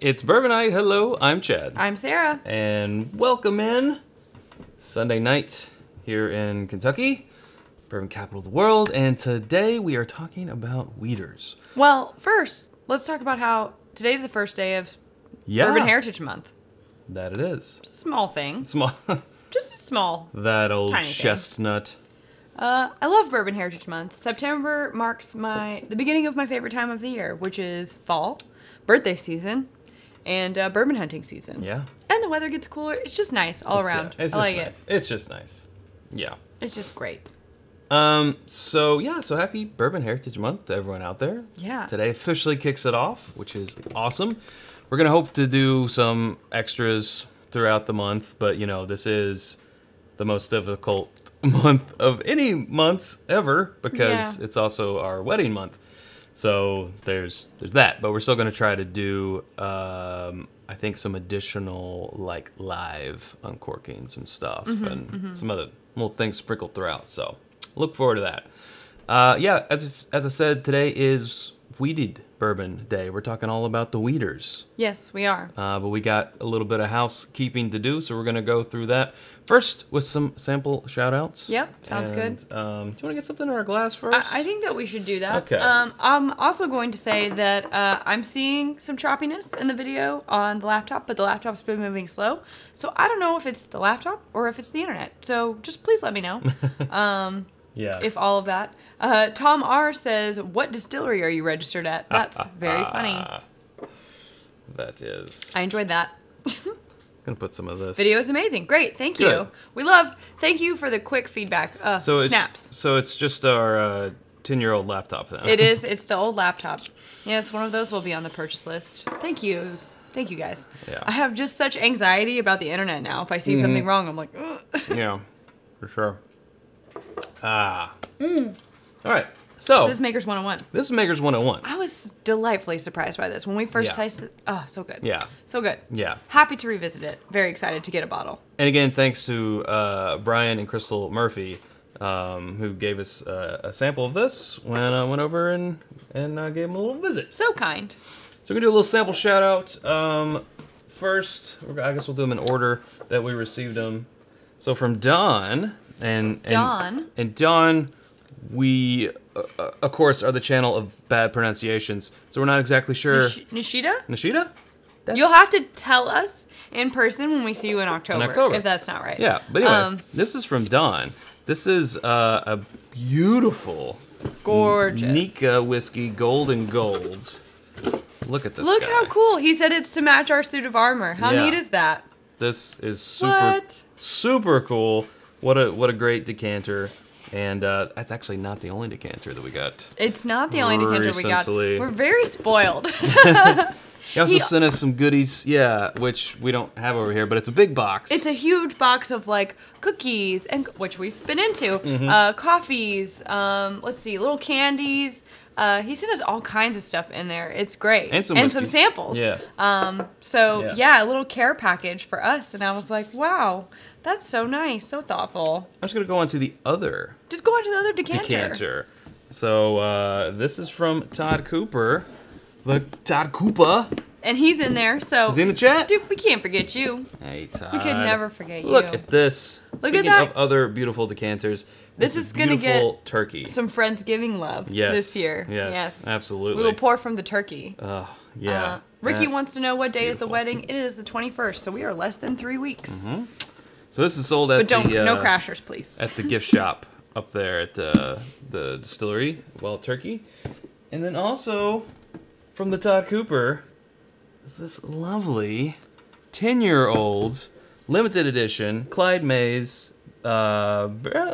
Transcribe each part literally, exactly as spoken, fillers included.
It's Bourbon Night. Hello, I'm Chad. I'm Sara. And welcome in Sunday night here in Kentucky, bourbon capital of the world. And today we are talking about wheaters. Well, first, let's talk about how today's the first day of yeah. Bourbon Heritage Month. That it is. Small thing. Small. Just a small. That old tiny chestnut. Thing. Uh, I love Bourbon Heritage Month. September marks my the beginning of my favorite time of the year, which is fall, birthday season, and uh, bourbon hunting season. Yeah. And the weather gets cooler. It's just nice all it's, around. Yeah, it's I just like nice. It. It's just nice. Yeah. It's just great. Um. So yeah. So happy Bourbon Heritage Month to everyone out there. Yeah. Today officially kicks it off, which is awesome. We're gonna hope to do some extras throughout the month, but you know this is the most difficult month of any months ever because yeah. it's also our wedding month, so there's there's that. But we're still going to try to do um I think some additional like live uncorkings and stuff, mm-hmm, and mm-hmm. some other little things sprinkled throughout, so look forward to that. Uh yeah, as it's, as I said, today is Wheated Bourbon Day. We're talking all about the wheaters. Yes, we are. Uh, but we got a little bit of housekeeping to do, so we're going to go through that first with some sample shout-outs. Yep, sounds and, good. Um, do you want to get something in our glass first? I, I think that we should do that. Okay. Um, I'm also going to say that uh, I'm seeing some choppiness in the video on the laptop, but the laptop's been moving slow, so I don't know if it's the laptop or if it's the internet, so just please let me know. Um, yeah. If all of that. Uh, Tom R. says, what distillery are you registered at? That's very funny. That is. I enjoyed that. I'm going to put some of this. Video is amazing. Great. Thank you. Good. We love. Thank you for the quick feedback. Uh, so snaps. It's, so it's just our uh, ten-year-old laptop then. It is. It's the old laptop. Yes, one of those will be on the purchase list. Thank you. Thank you, guys. Yeah. I have just such anxiety about the internet now. If I see mm-hmm. something wrong, I'm like, ugh. Yeah, for sure. Ah. Mm. All right, so, so this is Maker's one oh one. This is Maker's one oh one. I was delightfully surprised by this when we first yeah. tasted it. Oh, so good. Yeah. So good. Yeah. Happy to revisit it. Very excited to get a bottle. And again, thanks to uh, Brian and Crystal Murphy, um, who gave us uh, a sample of this when I went over and, and uh, gave them a little visit. So kind. So we're going to do a little sample shout out. Um, first, I guess we'll do them in order that we received them. So from Don. And Don. And, and Don... We, uh, of course, are the channel of bad pronunciations, so we're not exactly sure. Nish Nishida? Nishida? That's... You'll have to tell us in person when we see you in October, in October. If that's not right. Yeah, but anyway, um, this is from Don. This is uh, a beautiful, gorgeous Nikka whiskey, Golden Golds. Look at this Look guy. How cool. He said it's to match our suit of armor. How yeah. neat is that? This is super, what? super cool. What a, what a great decanter. And uh, that's actually not the only decanter that we got. It's not the only decanter we got. We're very spoiled. He also he, sent us some goodies, yeah, which we don't have over here, but it's a big box. It's a huge box of like cookies, and which we've been into, mm-hmm. uh, coffees, um, let's see, little candies. Uh, he sent us all kinds of stuff in there. It's great. And some, and some samples. Yeah. Um, so, yeah. yeah, a little care package for us. And I was like, wow, that's so nice. So thoughtful. I'm just going to go on to the other. Just go on to the other decanter. Decanter. So, uh, this is from Todd Cooper. The Todd Cooper. And he's in there. So he's in the chat. Dude, we can't forget you. Hey, Todd. We can never forget Look you. Look at this. Look Speaking at that. Of other beautiful decanters. This it's is going to get turkey. Some Friendsgiving love yes, this year. Yes, yes, absolutely. We will pour from the turkey. Uh, yeah. Uh, Ricky wants to know what day beautiful. Is the wedding. It is the twenty-first, so we are less than three weeks. Mm-hmm. So this is sold at but don't, the... Uh, no crashers, please. At the gift shop up there at the, the distillery, Wild Turkey. And then also, from the Todd Cooper, is this lovely ten-year-old limited edition Clyde Mays... Uh,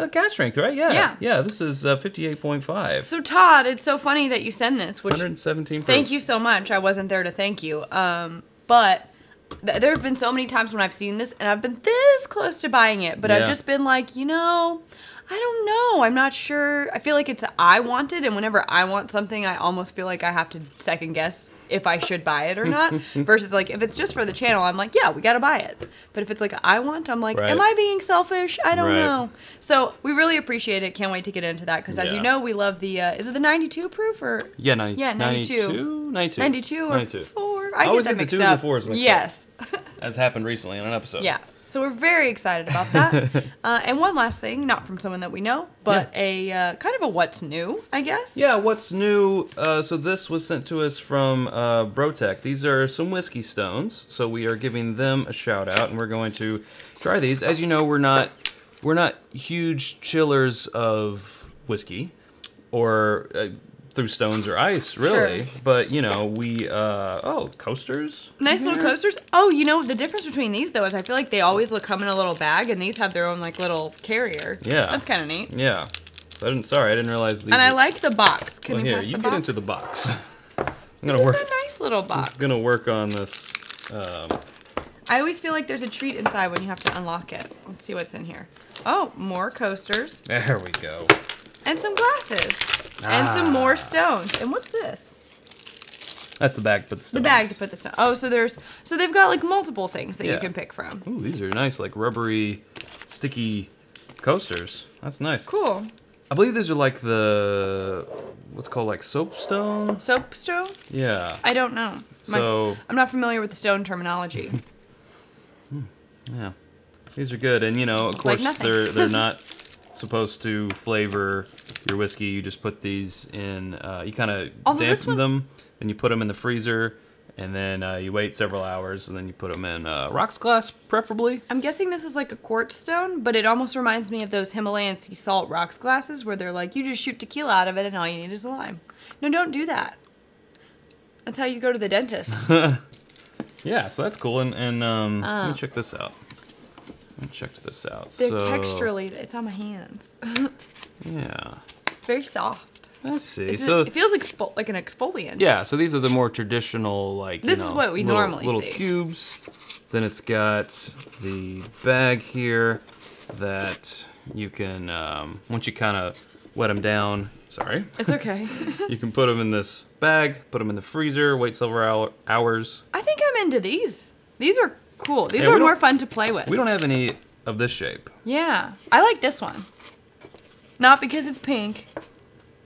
gas strength, right? Yeah. Yeah. Yeah, this is uh, fifty-eight point five. So, Todd, it's so funny that you send this. Which, one hundred seventeen proof. Thank you so much. I wasn't there to thank you. Um, but th there have been so many times when I've seen this, and I've been this close to buying it, but yeah. I've just been like, you know, I don't know. I'm not sure. I feel like it's I wanted, and whenever I want something, I almost feel like I have to second guess if I should buy it or not. Versus like if it's just for the channel, I'm like, yeah, we gotta buy it. But if it's like I want, I'm like, right. am I being selfish? I don't right. know. So we really appreciate it. Can't wait to get into that because as yeah. you know, we love the. Uh, is it the ninety-two proof or? Yeah, ninety-two. Yeah, ninety-two. ninety-two. ninety-two or ninety-two. four I, I always get, get the two and the fours mixed yes. up. Yes. That's happened recently in an episode. Yeah. So we're very excited about that. uh, and one last thing, not from someone that we know, but yeah. a uh, kind of a what's new, I guess. Yeah, what's new. Uh, so this was sent to us from uh, BroTech. These are some whiskey stones, so we are giving them a shout out, and we're going to try these. As you know, we're not we're not huge chillers of whiskey or uh, through stones or ice, really. Sure. But, you know, we, uh, oh, coasters. Nice mm-hmm. little coasters. Oh, you know, the difference between these, though, is I feel like they always come in a little bag, and these have their own, like, little carrier. Yeah. That's kind of neat. Yeah. So I didn't, sorry, I didn't realize these. And were... I like the box. Can well, you here, pass the you box? Get into the box. I'm gonna this work, is a nice little box. I'm going to work on this. Um... I always feel like there's a treat inside when you have to unlock it. Let's see what's in here. Oh, more coasters. There we go. And some glasses. Ah. And some more stones. And what's this? That's the bag to put the stones. The bag to put the stones. Oh, so there's so they've got like multiple things that yeah. you can pick from. Ooh, these are nice, like rubbery, sticky coasters. That's nice. Cool. I believe these are like the what's called like soapstone? Soapstone? Yeah. I don't know. So My, I'm not familiar with the stone terminology. Yeah. These are good, and you know, of course like they're they're not supposed to flavor your whiskey. You just put these in, uh, you kind of dampen one... them, then you put them in the freezer, and then uh, you wait several hours, and then you put them in uh, rocks glass, preferably. I'm guessing this is like a quartz stone, but it almost reminds me of those Himalayan sea salt rocks glasses where they're like, you just shoot tequila out of it, and all you need is a lime. No, don't do that. That's how you go to the dentist. Yeah, so that's cool, and, and um, uh. let me check this out. I checked this out. They're so, texturally, it's on my hands. Yeah. It's very soft. I see. It's so a, it feels exfol like an exfoliant. Yeah. So these are the more traditional, like this you know, is what we little, normally little see. Little cubes. Then it's got the bag here that you can um, once you kind of wet them down. Sorry. It's okay. You can put them in this bag, put them in the freezer, wait several hours. I think I'm into these. These are. Cool. These hey, are more fun to play with. We don't have any of this shape. Yeah. I like this one. Not because it's pink.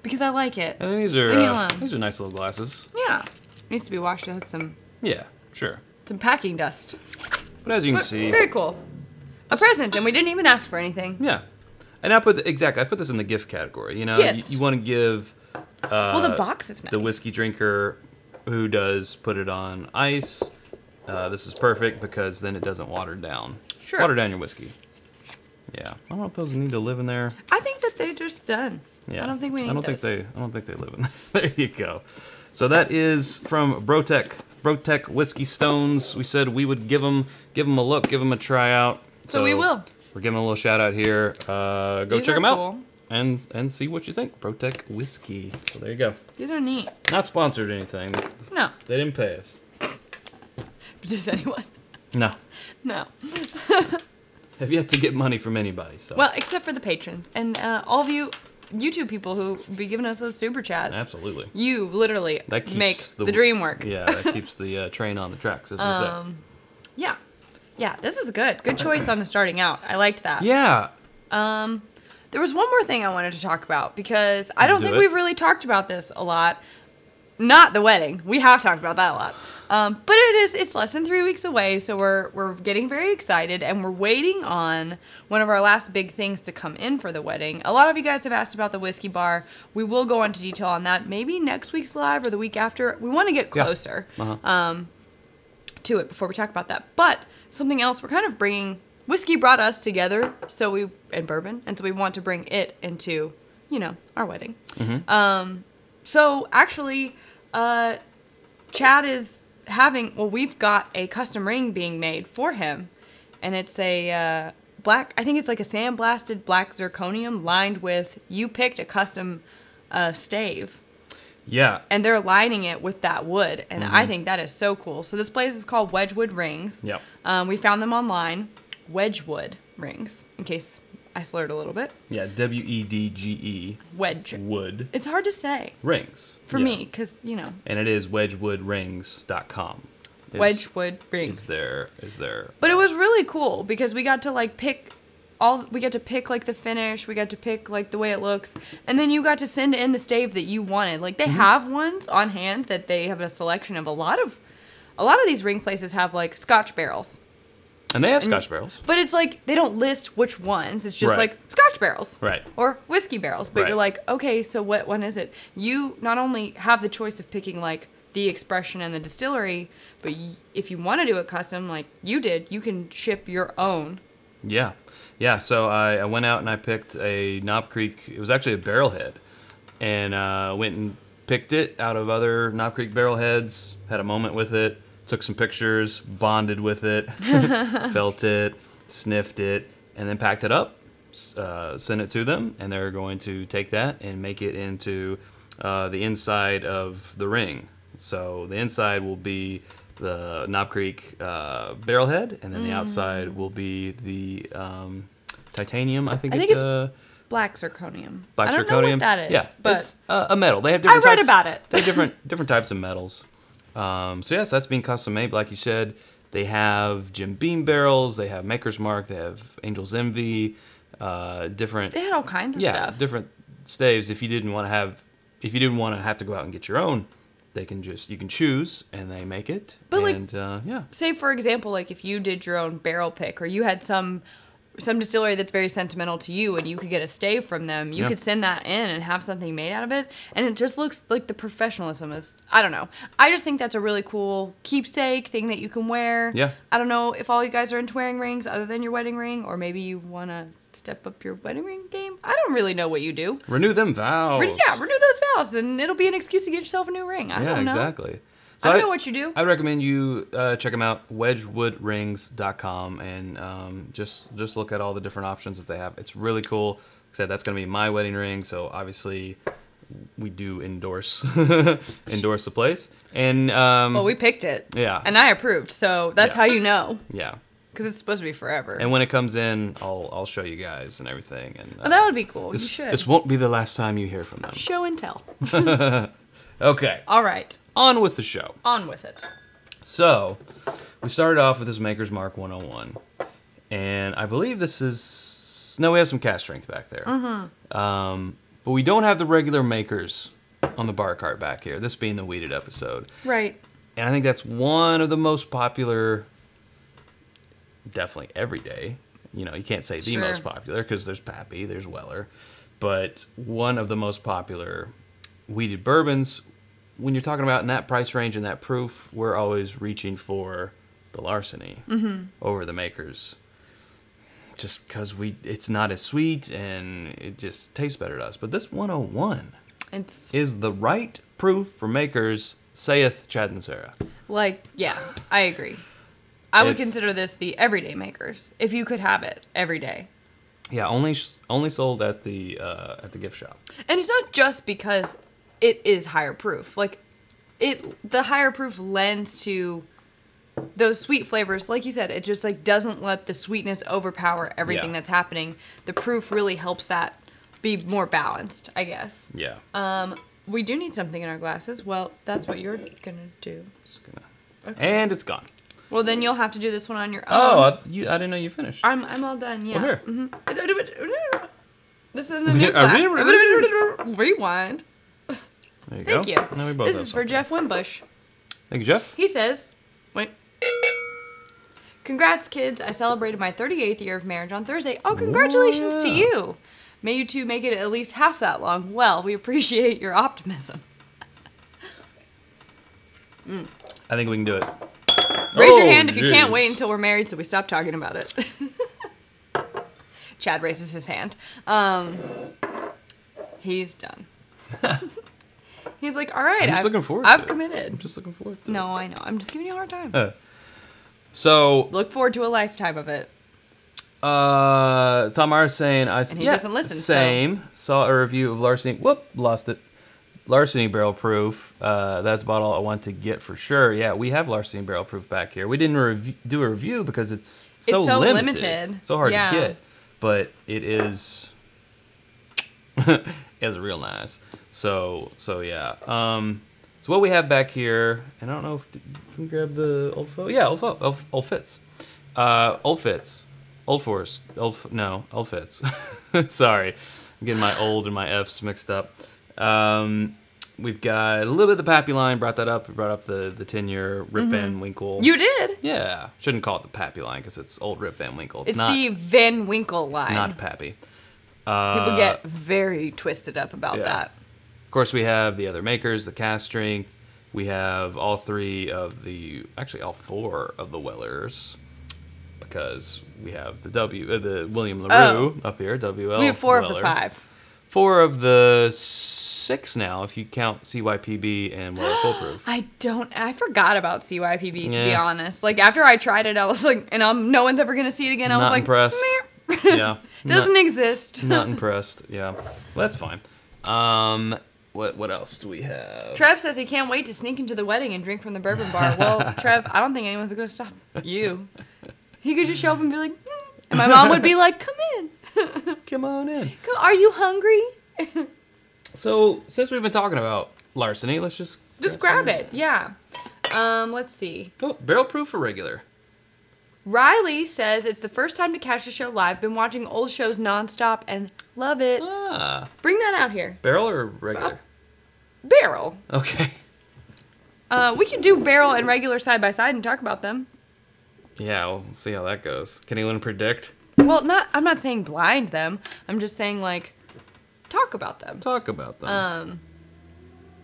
Because I like it. And these are uh, these are nice little glasses. Yeah. Needs to be washed with some Yeah, sure. Some packing dust. But as you can but, see. Very cool. A present, and we didn't even ask for anything. Yeah. And I put the, exactly I put this in the gift category, you know. You, you want to give uh, well, the box is nice. The whiskey drinker who does put it on ice. Uh, this is perfect because then it doesn't water down. Sure. Water down your whiskey. Yeah. I don't know if those need to live in there. I think that they're just done. Yeah. I don't think we need I don't those. Think they, I don't think they live in there. There you go. So that is from BroTech. BroTech Whiskey Stones. We said we would give them, give them a look, give them a try out. So, so we will. We're giving a little shout out here. Uh, go These check them cool. out and and see what you think. BroTech Whiskey. So there you go. These are neat. Not sponsored or anything. No. They didn't pay us. Does anyone? No. No. Have yet to get money from anybody. So. Well, except for the patrons and uh, all of you YouTube people who be giving us those super chats. Absolutely. You literally that keeps make the, the dream work. Yeah, that keeps the uh, train on the tracks, as um, we say. Yeah. Yeah, this was good. Good choice on the starting out. I liked that. Yeah. Um, there was one more thing I wanted to talk about because I don't Do think it. we've really talked about this a lot. Not the wedding. We have talked about that a lot. Um, but it is, it's less than three weeks away, so we're, we're getting very excited, and we're waiting on one of our last big things to come in for the wedding. A lot of you guys have asked about the whiskey bar. We will go into detail on that maybe next week's live or the week after. We want to get closer yeah. uh-huh. um, to it before we talk about that. But something else, we're kind of bringing, whiskey brought us together, so we, and bourbon, and so we want to bring it into, you know, our wedding. Mm-hmm. um, so actually, uh, Chad is... having well we've got a custom ring being made for him, and it's a uh, black I think it's like a sandblasted black zirconium lined with you picked a custom uh, stave yeah and they're lining it with that wood, and mm-hmm. I think that is so cool. So this place is called Wedgewood Rings. Yep. Um, we found them online, Wedgewood Rings, in case I slurred a little bit. Yeah, W E D G E. Wedge. Wood. It's hard to say. Rings. For yeah. me, because, you know. And it is wedgewood rings dot com. Wedgewood Rings. Is there, is there. But it was really cool because we got to, like, pick all, we got to pick, like, the finish. We got to pick, like, the way it looks. And then you got to send in the stave that you wanted. Like, they mm-hmm. have ones on hand that they have a selection of a lot of a lot of these ring places have like Scotch barrels. And they have and, Scotch barrels. But it's like, they don't list which ones. It's just right. like Scotch barrels. Right. Or whiskey barrels. But right. you're like, okay, so what one is it? You not only have the choice of picking like the expression and the distillery, but y if you want to do it custom, like you did, you can ship your own. Yeah. Yeah. So I, I went out and I picked a Knob Creek. It was actually a barrel head. And uh, went and picked it out of other Knob Creek barrel heads, had a moment with it. Took some pictures, bonded with it, felt it, sniffed it, and then packed it up, uh, sent it to them, and they're going to take that and make it into uh, the inside of the ring. So the inside will be the Knob Creek uh, barrel head, and then mm. the outside will be the um, titanium, I think, I think it's... Uh, Black zirconium. Black zirconium. I don't zirconium. know what that is, yeah, but... It's uh, a metal. They have different I read types, about it. They have different, different types of metals. Um, so yeah, so that's being custom made. Like you said, they have Jim Beam barrels, they have Maker's Mark, they have Angel's Envy, uh, different. They had all kinds of yeah, stuff. Yeah, different staves. If you didn't want to have, if you didn't want to have to go out and get your own, they can just you can choose and they make it. But and, like, uh, yeah. Say for example, like if you did your own barrel pick, or you had some some distillery that's very sentimental to you, and you could get a stave from them, you yeah. could send that in and have something made out of it, and it just looks like the professionalism is, I don't know. I just think that's a really cool keepsake thing that you can wear. Yeah. I don't know if all you guys are into wearing rings other than your wedding ring, or maybe you want to step up your wedding ring game. I don't really know what you do. Renew them vows. Re yeah, renew those vows, and it'll be an excuse to get yourself a new ring. I yeah, don't know. Yeah, exactly. So I don't know what you do. I'd recommend you uh, check them out, Wedgewood Rings dot com, and um, just just look at all the different options that they have. It's really cool. Like I said, that's going to be my wedding ring, so obviously we do endorse endorse the place. And um, well, we picked it. Yeah. And I approved, so that's yeah. how you know. Yeah. Because it's supposed to be forever. And when it comes in, I'll I'll show you guys and everything. And uh, oh, that would be cool. This, you should. This won't be the last time you hear from them. Show and tell. Okay. All right. On with the show. On with it. So, we started off with this Maker's Mark one oh one. And I believe this is... No, we have some cast strength back there. Mm-hmm. Um, but we don't have the regular Makers on the bar cart back here, this being the weeded episode. Right. And I think that's one of the most popular... Definitely every day. You know, you can't say the sure. most popular, because there's Pappy, there's Weller. But one of the most popular weeded bourbons... When you're talking about in that price range and that proof, we're always reaching for the Larceny mm-hmm. over the Makers, just because we it's not as sweet and it just tastes better to us. But this one oh one it's, is the right proof for Makers, saith Chad and Sara. Like, yeah, I agree. I would consider this the everyday Makers if you could have it every day. Yeah, only only sold at the uh, at the gift shop. And it's not just because. It is higher proof. Like, it, the higher proof lends to those sweet flavors. Like you said, it just like doesn't let the sweetness overpower everything yeah. that's happening. The proof really helps that be more balanced, I guess. Yeah. Um, we do need something in our glasses. Well, that's what you're gonna do. Just gonna. Okay. And it's gone. Well, then you'll have to do this one on your own. Oh, I, you, I didn't know you finished. I'm I'm all done. Yeah. Well, here. Mm-hmm. This isn't a new glass. Rewind. There you Thank go. you. Now we both this is for something. Jeff Wimbush. Thank you, Jeff. He says, wait. Congrats, kids. I celebrated my thirty-eighth year of marriage on Thursday. Oh, congratulations Whoa. to you. May you two make it at least half that long. Well, we appreciate your optimism. mm. I think we can do it. Raise oh, your hand geez. if you can't wait until we're married so we stop talking about it. Chad raises his hand. Um, he's done. He's like, all right, I'm just I've, looking forward I've to committed. It. I'm just looking forward to No, it. I know. I'm just giving you a hard time. Uh, so... Look forward to a lifetime of it. Uh, Tom Myers saying... I, and he yeah, doesn't listen, Same. So. Saw a review of Larceny... Whoop, lost it. Larceny Barrel Proof. Uh, that's about all I want to get for sure. Yeah, we have Larceny Barrel Proof back here. We didn't rev do a review because it's so, it's so limited. limited. So hard yeah. to get. But it is... It's real nice. So, so yeah. Um, so what we have back here, and I don't know if did we grab the old fo Yeah, old fo old, old Fitz, uh, old Fitz, old Forest, old f no, old Fitz. Sorry, I'm getting my old and my F's mixed up. Um, We've got a little bit of the Pappy line. Brought that up. We brought up the the ten year Rip mm-hmm. Van Winkle. You did. Yeah. Shouldn't call it the Pappy line because it's old Rip Van Winkle. It's, it's not, the Van Winkle line. It's not Pappy. Uh, People get very twisted up about yeah. that. Of course, we have the other makers, the cast strength. We have all three of the, actually all four of the Wellers, because we have the W, uh, the William LaRue oh. up here, W L. We have four Weller. of the five. Four of the six now, if you count C Y P B and Weller Foolproof. I don't, I forgot about C Y P B, to yeah. be honest. Like, after I tried it, I was like, and I'm, no one's ever going to see it again. I Not was like, impressed. yeah. Doesn't not, exist. Not impressed, yeah. Well, that's fine. Um... What what else do we have? Trev says he can't wait to sneak into the wedding and drink from the bourbon bar. Well, Trev, I don't think anyone's going to stop you. He could just show up and be like, mm. and my mom would be like, come in. Come on in. Come, are you hungry? So, since we've been talking about Larceny, let's just... Just grab, grab it, yeah. Um, let's see. Oh, barrel proof or regular? Riley says it's the first time to catch the show live. Been watching old shows nonstop and love it. Ah. Bring that out here. Barrel or regular? Uh, barrel. Okay. Uh, we can do barrel and regular side by side and talk about them. Yeah, we'll see how that goes. Can anyone predict? Well, not. I'm not saying blind them. I'm just saying, like, talk about them. Talk about them. Um.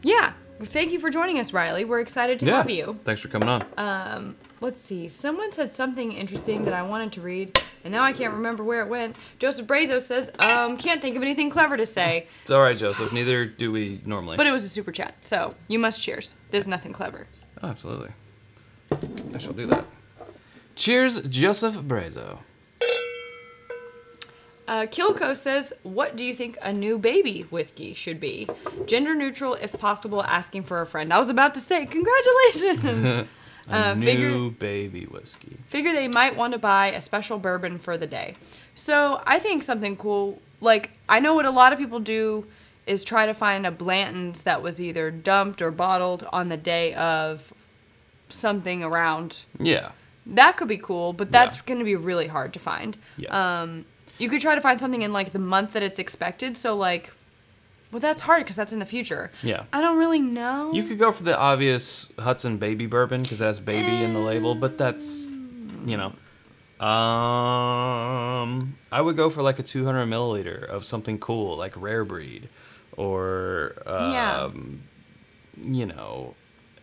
Yeah. Thank you for joining us, Riley. We're excited to yeah. have you. Thanks for coming on. Um. Let's see. Someone said something interesting that I wanted to read, and now I can't remember where it went. Joseph Brazo says, um, can't think of anything clever to say. It's all right, Joseph. Neither do we normally. But it was a super chat, so you must cheers. There's nothing clever. Oh, absolutely. I shall do that. Cheers, Joseph Brazo. Uh, Kilco says, what do you think a new baby whiskey should be? Gender neutral, if possible, asking for a friend. I was about to say, congratulations. A uh, new figure, baby whiskey. Figure they might want to buy a special bourbon for the day. So I think something cool, like I know what a lot of people do is try to find a Blanton's that was either dumped or bottled on the day of something around. Yeah. That could be cool, but that's yeah. going to be really hard to find. Yes. Um, you could try to find something in like the month that it's expected. So like, well, that's hard because that's in the future. Yeah. I don't really know. You could go for the obvious Hudson Baby Bourbon because it has baby um, in the label, but that's, you know. Um, I would go for like a two hundred milliliter of something cool like Rare Breed or, um, yeah. you know,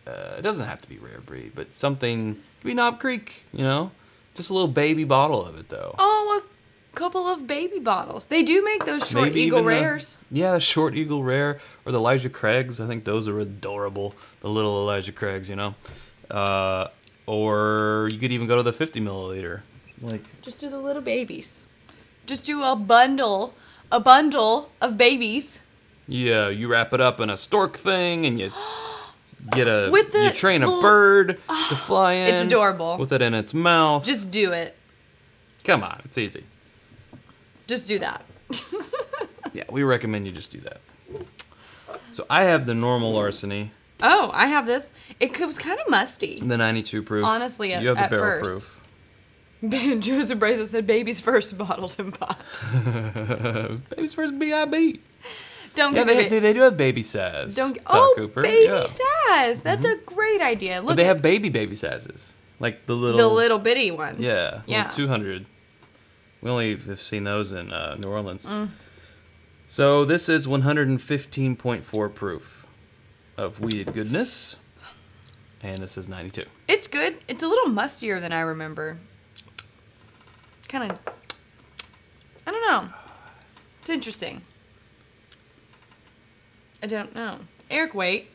uh, it doesn't have to be Rare Breed, but something, it could be Knob Creek, you know? Just a little baby bottle of it though. Oh, a couple of baby bottles. They do make those short Maybe eagle rares. The, yeah, the short eagle rare or the Elijah Craigs. I think those are adorable. The little Elijah Craigs, you know. Uh, or you could even go to the fifty milliliter. Like just do the little babies. Just do a bundle, a bundle of babies. Yeah, you wrap it up in a stork thing and you get a With the you train a little, bird oh, to fly in. It's adorable. With it in its mouth. Just do it. Come on, it's easy. Just do that. Yeah, we recommend you just do that. So I have the normal Larceny. Oh, I have this. It was kind of musty. The ninety-two proof. Honestly, at, you have the at barrel first. Proof. Joseph Brazo said, "Baby's first bottled in pot." Baby's first B I B. Don't yeah, get they, they do have baby size. Don't Tom oh Cooper. Baby yeah. size. That's mm-hmm. a great idea. Look, but they at, have baby baby sizes, like the little the little bitty ones. Yeah, yeah, like two hundred. We only have seen those in uh, New Orleans. Mm. So this is one fifteen point four proof of weeded goodness, and this is ninety-two. It's good. It's a little mustier than I remember. Kind of, I don't know. It's interesting. I don't know. Eric Waite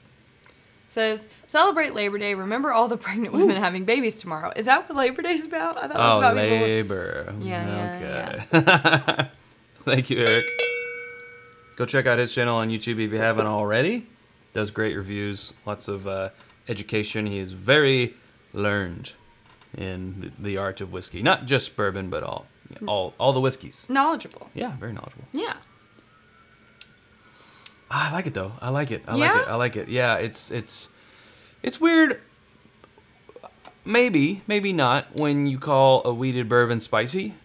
says, celebrate Labor Day. Remember all the pregnant women Ooh. having babies tomorrow. Is that what Labor Day's about? I thought oh, it was about labor. People. Yeah, okay. Yeah. Thank you, Eric. Go check out his channel on YouTube if you haven't already. Does great reviews, lots of uh, education. He is very learned in the, the art of whiskey. Not just bourbon, but all, all, all the whiskeys. Knowledgeable. Yeah, very knowledgeable. Yeah. I like it though. I like it. I yeah? like it. I like it. Yeah, it's it's it's weird. Maybe, maybe not when you call a weeded bourbon spicy,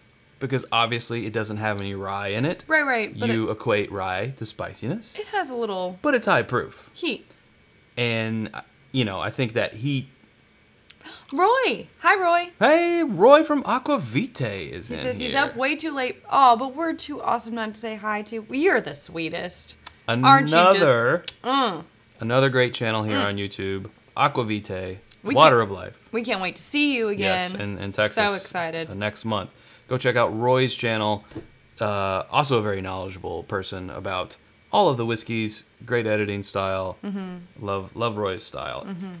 because obviously it doesn't have any rye in it. Right, right. But you it, equate rye to spiciness. It has a little... But it's high proof. Heat. And, you know, I think that heat... Roy! Hi, Roy. Hey, Roy from Aqua Vitae is he in He says here. He's up way too late. Oh, but we're too awesome not to say hi to. You're the sweetest. Another, Aren't you just... Mm. Another great channel here mm. on YouTube, Aqua Vitae. We Water of Life. We can't wait to see you again. Yes, in, in Texas. So excited. Uh, next month. Go check out Roy's channel. Uh, also a very knowledgeable person about all of the whiskeys. Great editing style. Mm-hmm. Love love Roy's style. Mm-hmm.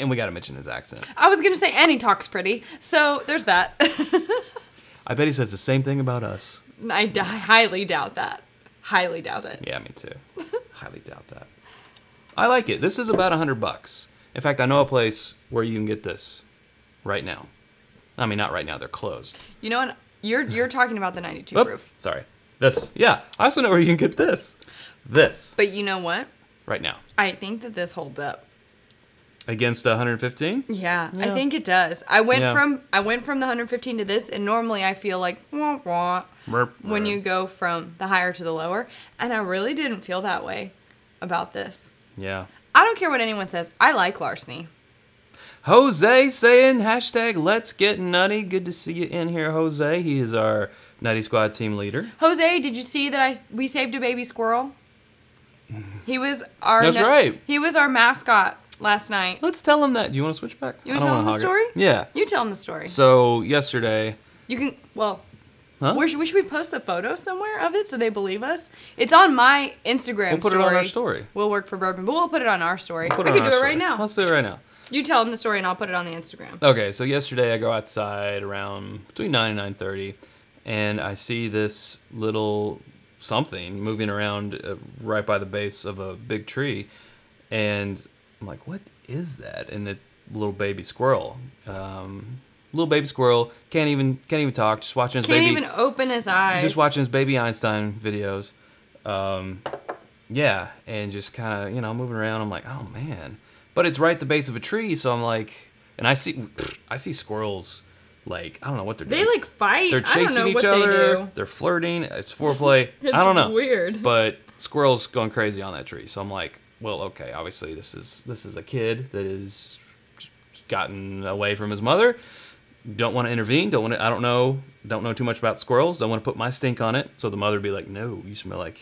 And we got to mention his accent. I was going to say, and he talks pretty. So there's that. I bet he says the same thing about us. I d highly doubt that. Highly doubt it. Yeah, me too. Highly doubt that. I like it. This is about a hundred bucks. In fact, I know a place where you can get this right now. I mean, not right now. They're closed. You know what? You're you're talking about the ninety-two Oop, proof. Sorry. This. Yeah. I also know where you can get this. This. But you know what? Right now. I think that this holds up. Against a hundred fifteen? Yeah, yeah. I think it does. I went yeah. from I went from the a hundred fifteen to this, and normally I feel like wah, wah, burp, burp. When you go from the higher to the lower, and I really didn't feel that way about this. Yeah. I don't care what anyone says. I like Larceny. Jose saying, hashtag let's get nutty. Good to see you in here, Jose. He is our Nutty Squad team leader. Jose, did you see that I we saved a baby squirrel? He was our That's right. He was our mascot last night. Let's tell him that. Do you want to switch back? You want to tell him the story? It. Yeah. You tell him the story. So yesterday. You can, well, huh? where should, we should we post a photo somewhere of it so they believe us? It's on my Instagram story. We'll put story. it on our story. We'll work for Bourbon, but we'll put it on our story. We'll put it I on can our do it story. right now. Let's do it right now. You tell them the story and I'll put it on the Instagram. Okay, so yesterday I go outside around between nine and nine thirty, and I see this little something moving around uh, right by the base of a big tree, and I'm like, what is that? And the little baby squirrel, um, little baby squirrel can't even can't even talk. Just watching his can't baby. Can't even open his eyes. Just watching his baby Einstein videos. Um, yeah, and just kind of you know moving around. I'm like, oh man, but it's right at the base of a tree, so I'm like, and I see I see squirrels. Like, I don't know what they're doing. They, like, fight. They're chasing each other. They They're flirting. It's foreplay. It's I don't know. weird. But squirrel's going crazy on that tree. So I'm like, well, okay, obviously this is this is a kid that has gotten away from his mother. Don't want to intervene. Don't want to, I don't know, don't know too much about squirrels. Don't want to put my stink on it. So the mother would be like, no, you smell like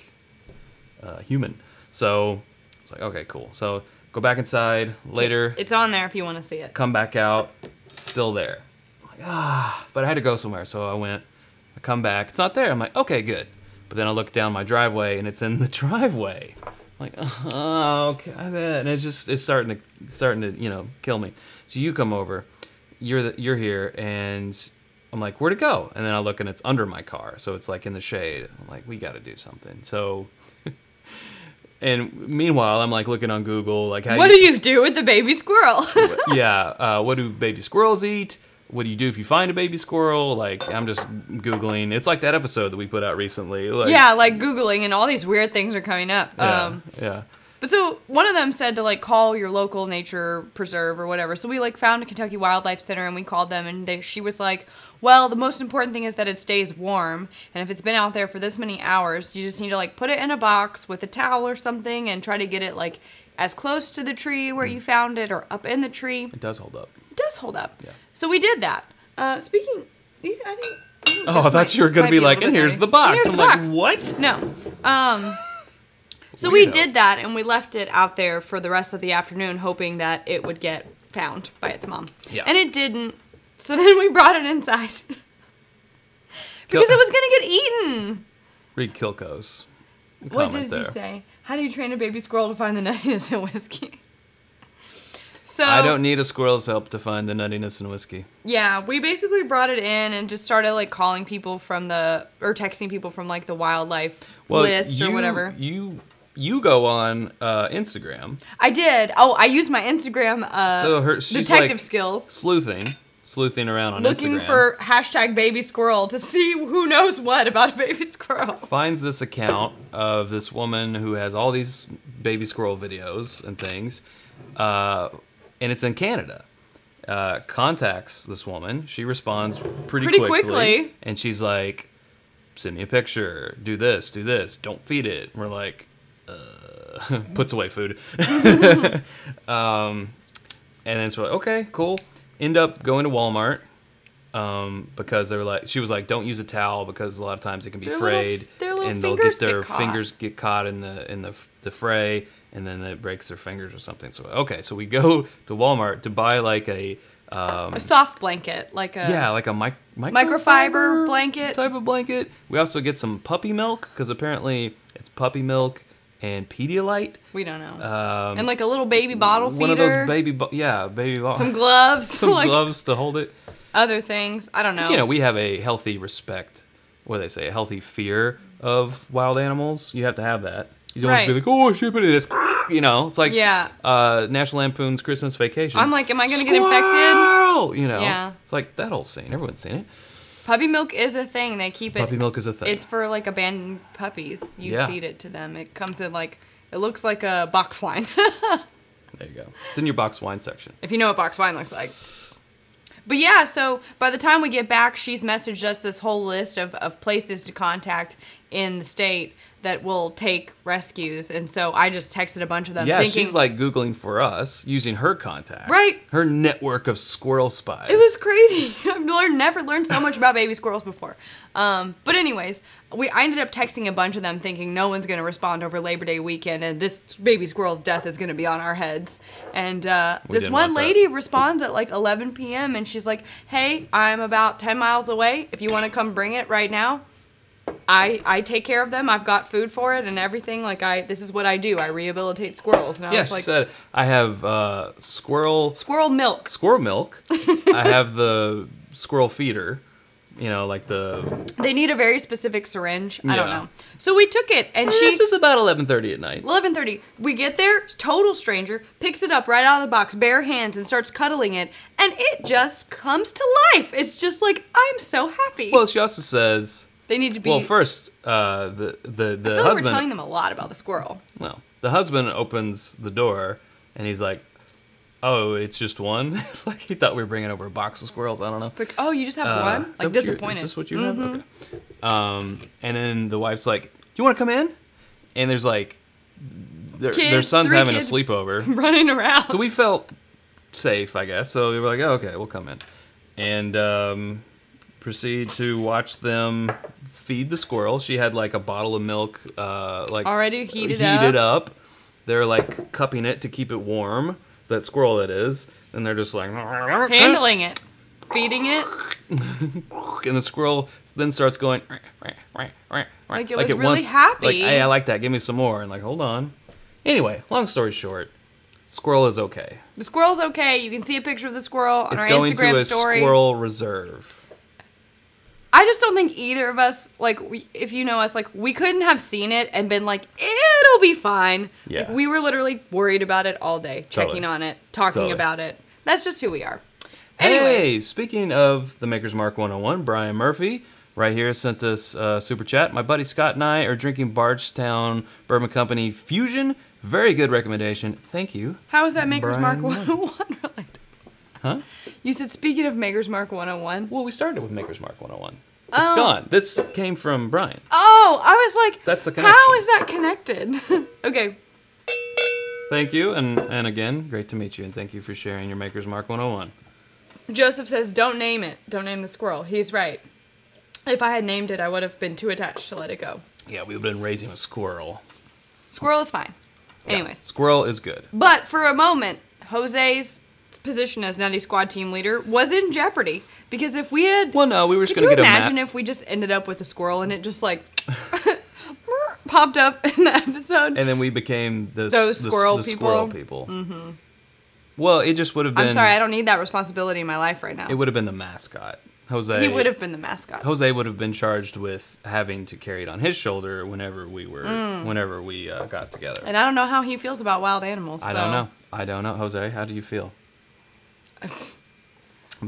uh, human. So it's like, okay, cool. So go back inside later. It's on there if you want to see it. Come back out. It's still there. Ah, but I had to go somewhere, so I went, I come back, it's not there. I'm like, okay, good. But then I look down my driveway and it's in the driveway. I'm like, oh, okay. And it's just, it's starting to, starting to, you know, kill me. So you come over, you're, the, you're here, and I'm like, where'd it go? And then I look and it's under my car. So it's like in the shade. I'm like, we gotta do something. So, and meanwhile, I'm like looking on Google, like, how what do you, do you do with the baby squirrel? yeah, uh, what do baby squirrels eat? What do you do if you find a baby squirrel? Like, I'm just Googling. It's like that episode that we put out recently. Like, yeah, like Googling and all these weird things are coming up. Yeah, um, yeah. But so one of them said to, like, call your local nature preserve or whatever. So we, like, found a Kentucky Wildlife Center and we called them. And they, she was like, well, the most important thing is that it stays warm. And if it's been out there for this many hours, you just need to, like, put it in a box with a towel or something and try to get it, like, as close to the tree where mm. you found it or up in the tree. It does hold up. It does hold up. Yeah. So we did that. Uh, speaking, I think, I think oh, I thought you were going to be like, and here's the box. Here's I'm the like, box. what? No. Um, so we, we did that, and we left it out there for the rest of the afternoon, hoping that it would get found by its mom. Yeah. And it didn't. So then we brought it inside. because Kil it was going to get eaten. Read Kilko's What does there. he say? How do you train a baby squirrel to find the nuttiness in whiskey? So, I don't need a squirrel's help to find the nuttiness in whiskey. Yeah, we basically brought it in and just started like calling people from the, or texting people from like the wildlife well, list you, or whatever. You you go on uh, Instagram. I did. Oh, I used my Instagram uh, so her, she's detective like skills. Sleuthing, sleuthing around on Looking Instagram. Looking for hashtag baby squirrel to see who knows what about a baby squirrel. Finds this account of this woman who has all these baby squirrel videos and things. Uh, And it's in Canada. uh, contacts this woman. She responds pretty, pretty quickly, quickly, and she's like, send me a picture, do this, do this, don't feed it. And we're like, uh, puts away food. um, and then it's like, okay, cool. End up going to Walmart. Um, because they were like, she was like, don't use a towel because a lot of times it can be their frayed, little, their little and they'll get their get fingers get caught in the in the the fray, and then it breaks their fingers or something. So okay, so we go to Walmart to buy like a um, a soft blanket, like a yeah, like a mic microfiber, microfiber blanket type of blanket. We also get some puppy milk because apparently it's puppy milk and Pedialyte. We don't know. Um, and like a little baby bottle feeder. One of those baby, yeah, baby bottle. Some gloves, some like gloves to hold it. Other things, I don't know. You know, we have a healthy respect, what do they say, a healthy fear of wild animals. You have to have that. You don't right. want to be like, oh, sheep, and it's, you know, it's like yeah. uh, National Lampoon's Christmas Vacation. I'm like, am I going to get infected? You know, yeah. It's like that whole scene. Everyone's seen it. Puppy milk is a thing. They keep it. Puppy milk is a thing. It's for like abandoned puppies. You yeah. feed it to them. It comes in like, it looks like a box wine. There you go. It's in your box wine section. If you know what box wine looks like. But yeah, so by the time we get back, she's messaged us this whole list of, of places to contact in the state that will take rescues. And so I just texted a bunch of them. Yeah, thinking, she's like Googling for us using her contacts. Right. Her network of squirrel spies. It was crazy. I've learned, never learned so much about baby squirrels before. Um, but anyways, we I ended up texting a bunch of them thinking no one's going to respond over Labor Day weekend and this baby squirrel's death is going to be on our heads. And uh, this one lady that. responds at like eleven p m and she's like, hey, I'm about ten miles away. If you want to come bring it right now. I, I take care of them. I've got food for it and everything. Like I, this is what I do. I rehabilitate squirrels. And I yeah, was she like, said I have uh, squirrel squirrel milk. Squirrel milk. I have the squirrel feeder. You know, like the they need a very specific syringe. Yeah. I don't know. So we took it, and, and she. This is about eleven thirty at night. eleven thirty. We get there. Total stranger picks it up right out of the box, bare hands, and starts cuddling it, and it just comes to life. It's just like I'm so happy. Well, she also says. They need to be well. First, uh, the the the I feel husband. Like we're telling them a lot about the squirrel. Well, the husband opens the door and he's like, "Oh, it's just one." It's like he thought we were bringing over a box of squirrels. I don't know. It's like, "Oh, you just have uh, one." Like disappointed. Is this what you mm-hmm. have? Okay. Um, and then the wife's like, "Do you want to come in?" And there's like, their, kids, their son's having a sleepover, running around. So we felt safe, I guess. So we were like, "Oh, okay, we'll come in," and um, proceed to watch them. Feed the squirrel. She had like a bottle of milk, uh, like already heated, heated up. up. They're like cupping it to keep it warm. That squirrel that is, and they're just like handling it, feeding it. And the squirrel then starts going like it was like it really wants, happy. Like, hey, I like that. Give me some more. And like, hold on. Anyway, long story short, squirrel is okay. The squirrel's okay. You can see a picture of the squirrel on it's our going Instagram to a story. Squirrel reserve. I just don't think either of us, like, we, if you know us, like, we couldn't have seen it and been like, it'll be fine. Yeah. Like, we were literally worried about it all day, checking totally. on it, talking totally. about it. That's just who we are. Anyways. Hey, speaking of the Maker's Mark one oh one, Brian Murphy right here sent us a super chat. My buddy Scott and I are drinking Bardstown Bourbon Company Fusion. Very good recommendation. Thank you. How is that Maker's Brian Mark one oh one related? Huh? You said, speaking of Maker's Mark one oh one. Well, we started with Maker's Mark one oh one. It's oh. gone. This came from Brian. Oh, I was like, That's the connection. How is that connected? Okay. Thank you, and, and again, great to meet you, and thank you for sharing your Maker's Mark one oh one. Joseph says, don't name it. Don't name the squirrel. He's right. If I had named it, I would have been too attached to let it go. Yeah, we would have been raising a squirrel. Squirrel is fine. Yeah. Anyways. Squirrel is good. But for a moment, Jose's position as Nutty Squad team leader was in jeopardy because if we had well no we were just could gonna you get imagine a map? If we just ended up with a squirrel and it just like popped up in the episode and then we became the, those the, squirrel, the people. squirrel people mm-hmm. Well, it just would have been I'm sorry, I don't need that responsibility in my life right now. It would have been the mascot. Jose he would have been the mascot. Jose would have been charged with having to carry it on his shoulder whenever we were mm. whenever we uh, got together, and I don't know how he feels about wild animals. I so. don't know I don't know Jose, how do you feel?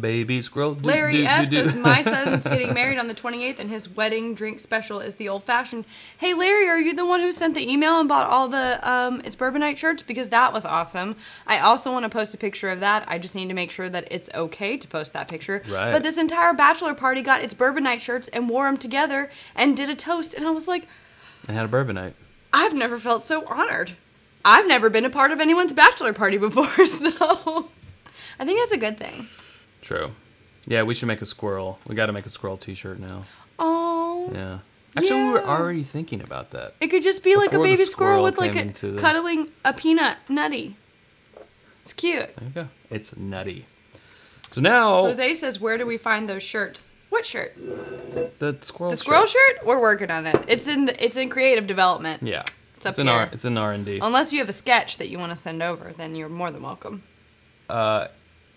Babies grow. Larry do, F. Do, do, do. says, my son's getting married on the twenty-eighth, and his wedding drink special is the old-fashioned. Hey, Larry, are you the one who sent the email and bought all the um, It's Bourbon Night shirts? Because that was awesome. I also want to post a picture of that. I just need to make sure that it's okay to post that picture. Right. But this entire bachelor party got It's Bourbon Night shirts and wore them together and did a toast, and I was like... And had a bourbon night. I've never felt so honored. I've never been a part of anyone's bachelor party before, so... I think that's a good thing. True. Yeah, we should make a squirrel. We got to make a squirrel t-shirt now. Oh. Yeah. Actually, yeah. we were already thinking about that. It could just be Before like a baby squirrel, squirrel with like a the... cuddling a peanut. Nutty. It's cute. There you go. It's nutty. So now... Jose says, where do we find those shirts? What shirt? The squirrel shirt. The squirrel shirt? We're working on it. It's in it's in creative development. Yeah. It's up it's in here. R, it's in R and D. Unless you have a sketch that you want to send over, then you're more than welcome. Uh...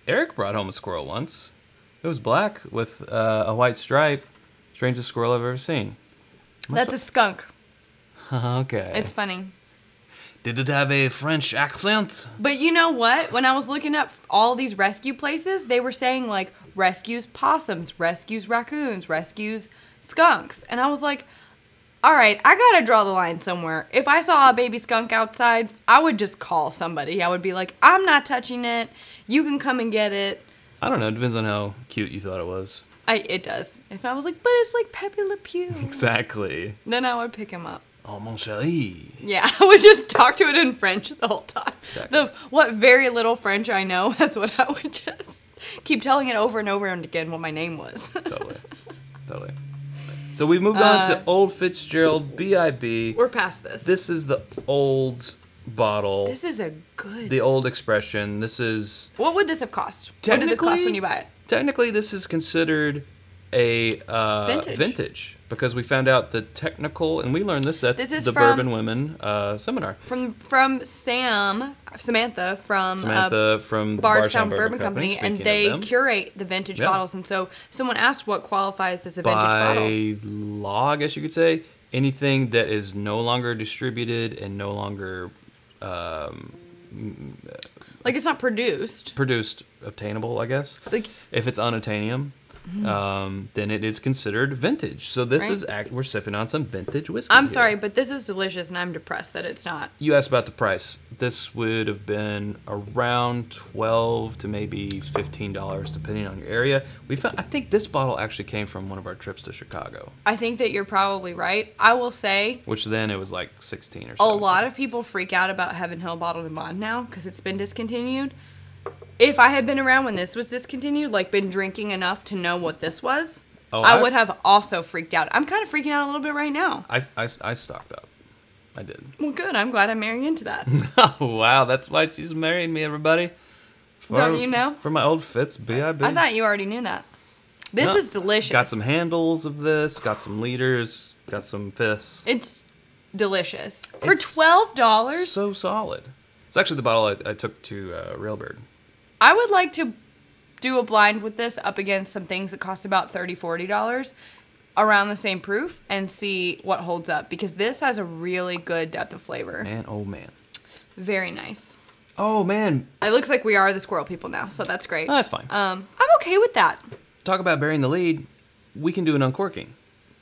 Eric brought home a squirrel once. It was black with uh, a white stripe. Strangest squirrel I've ever seen. My That's a skunk. Okay. It's funny. Did it have a French accent? But you know what? When I was looking up all these rescue places, they were saying like rescues possums, rescues raccoons, rescues skunks. And I was like, all right, I gotta draw the line somewhere. If I saw a baby skunk outside, I would just call somebody. I would be like, I'm not touching it. You can come and get it. I don't know. It depends on how cute you thought it was. I, it does. If I was like, but it's like Pepe Le Pew. Exactly. Then I would pick him up. Oh, mon chéri. Yeah, I would just talk to it in French the whole time. Exactly. The, what very little French I know, that's what I would just keep telling it over and over and again what my name was. Totally. Totally. So we moved on uh, to Old Fitzgerald B I B. We're past this. This is the old bottle. This is a good... The old expression. This is... What would this have cost? What did this cost when you buy it? Technically, this is considered a uh, vintage. vintage because we found out the technical... And we learned this at this is the from, Bourbon Women uh, seminar. From from Sam, Samantha from... Samantha uh, from the Bardstown Bourbon, Bourbon Company. Company and they curate the vintage yeah. bottles. And so someone asked what qualifies as a vintage By bottle. By law, I guess you could say, anything that is no longer distributed and no longer... Um, like it's not produced. Produced, obtainable, I guess. Like if it's unattainium, mm-hmm. um, then it is considered vintage. So this right? is act. We're sipping on some vintage whiskey. I'm here. sorry, but this is delicious, and I'm depressed that it's not. You asked about the price. This would have been around twelve to maybe fifteen dollars, depending on your area. We found. I think this bottle actually came from one of our trips to Chicago. I think that you're probably right. I will say. Which then it was like sixteen or something. A lot of people freak out about Heaven Hill bottled and bond now because it's been discontinued. If I had been around when this was discontinued, like been drinking enough to know what this was, oh, I, I would have also freaked out. I'm kind of freaking out a little bit right now. I, I, I stocked up. I did. Well, good. I'm glad I'm marrying into that. Oh, wow. That's why she's marrying me, everybody. For, Don't you know? For my old Fitz B I B. I thought you already knew that. This no, is delicious. Got some handles of this. Got some liters. Got some fifths. It's delicious. For it's twelve dollars? So solid. It's actually the bottle I, I took to uh, Railbird. I would like to do a blind with this up against some things that cost about thirty, forty dollars around the same proof and see what holds up because this has a really good depth of flavor. Man, oh man. Very nice. Oh man. It looks like we are the squirrel people now, so that's great. No, that's fine. Um, I'm okay with that. Talk about burying the lead. We can do an uncorking.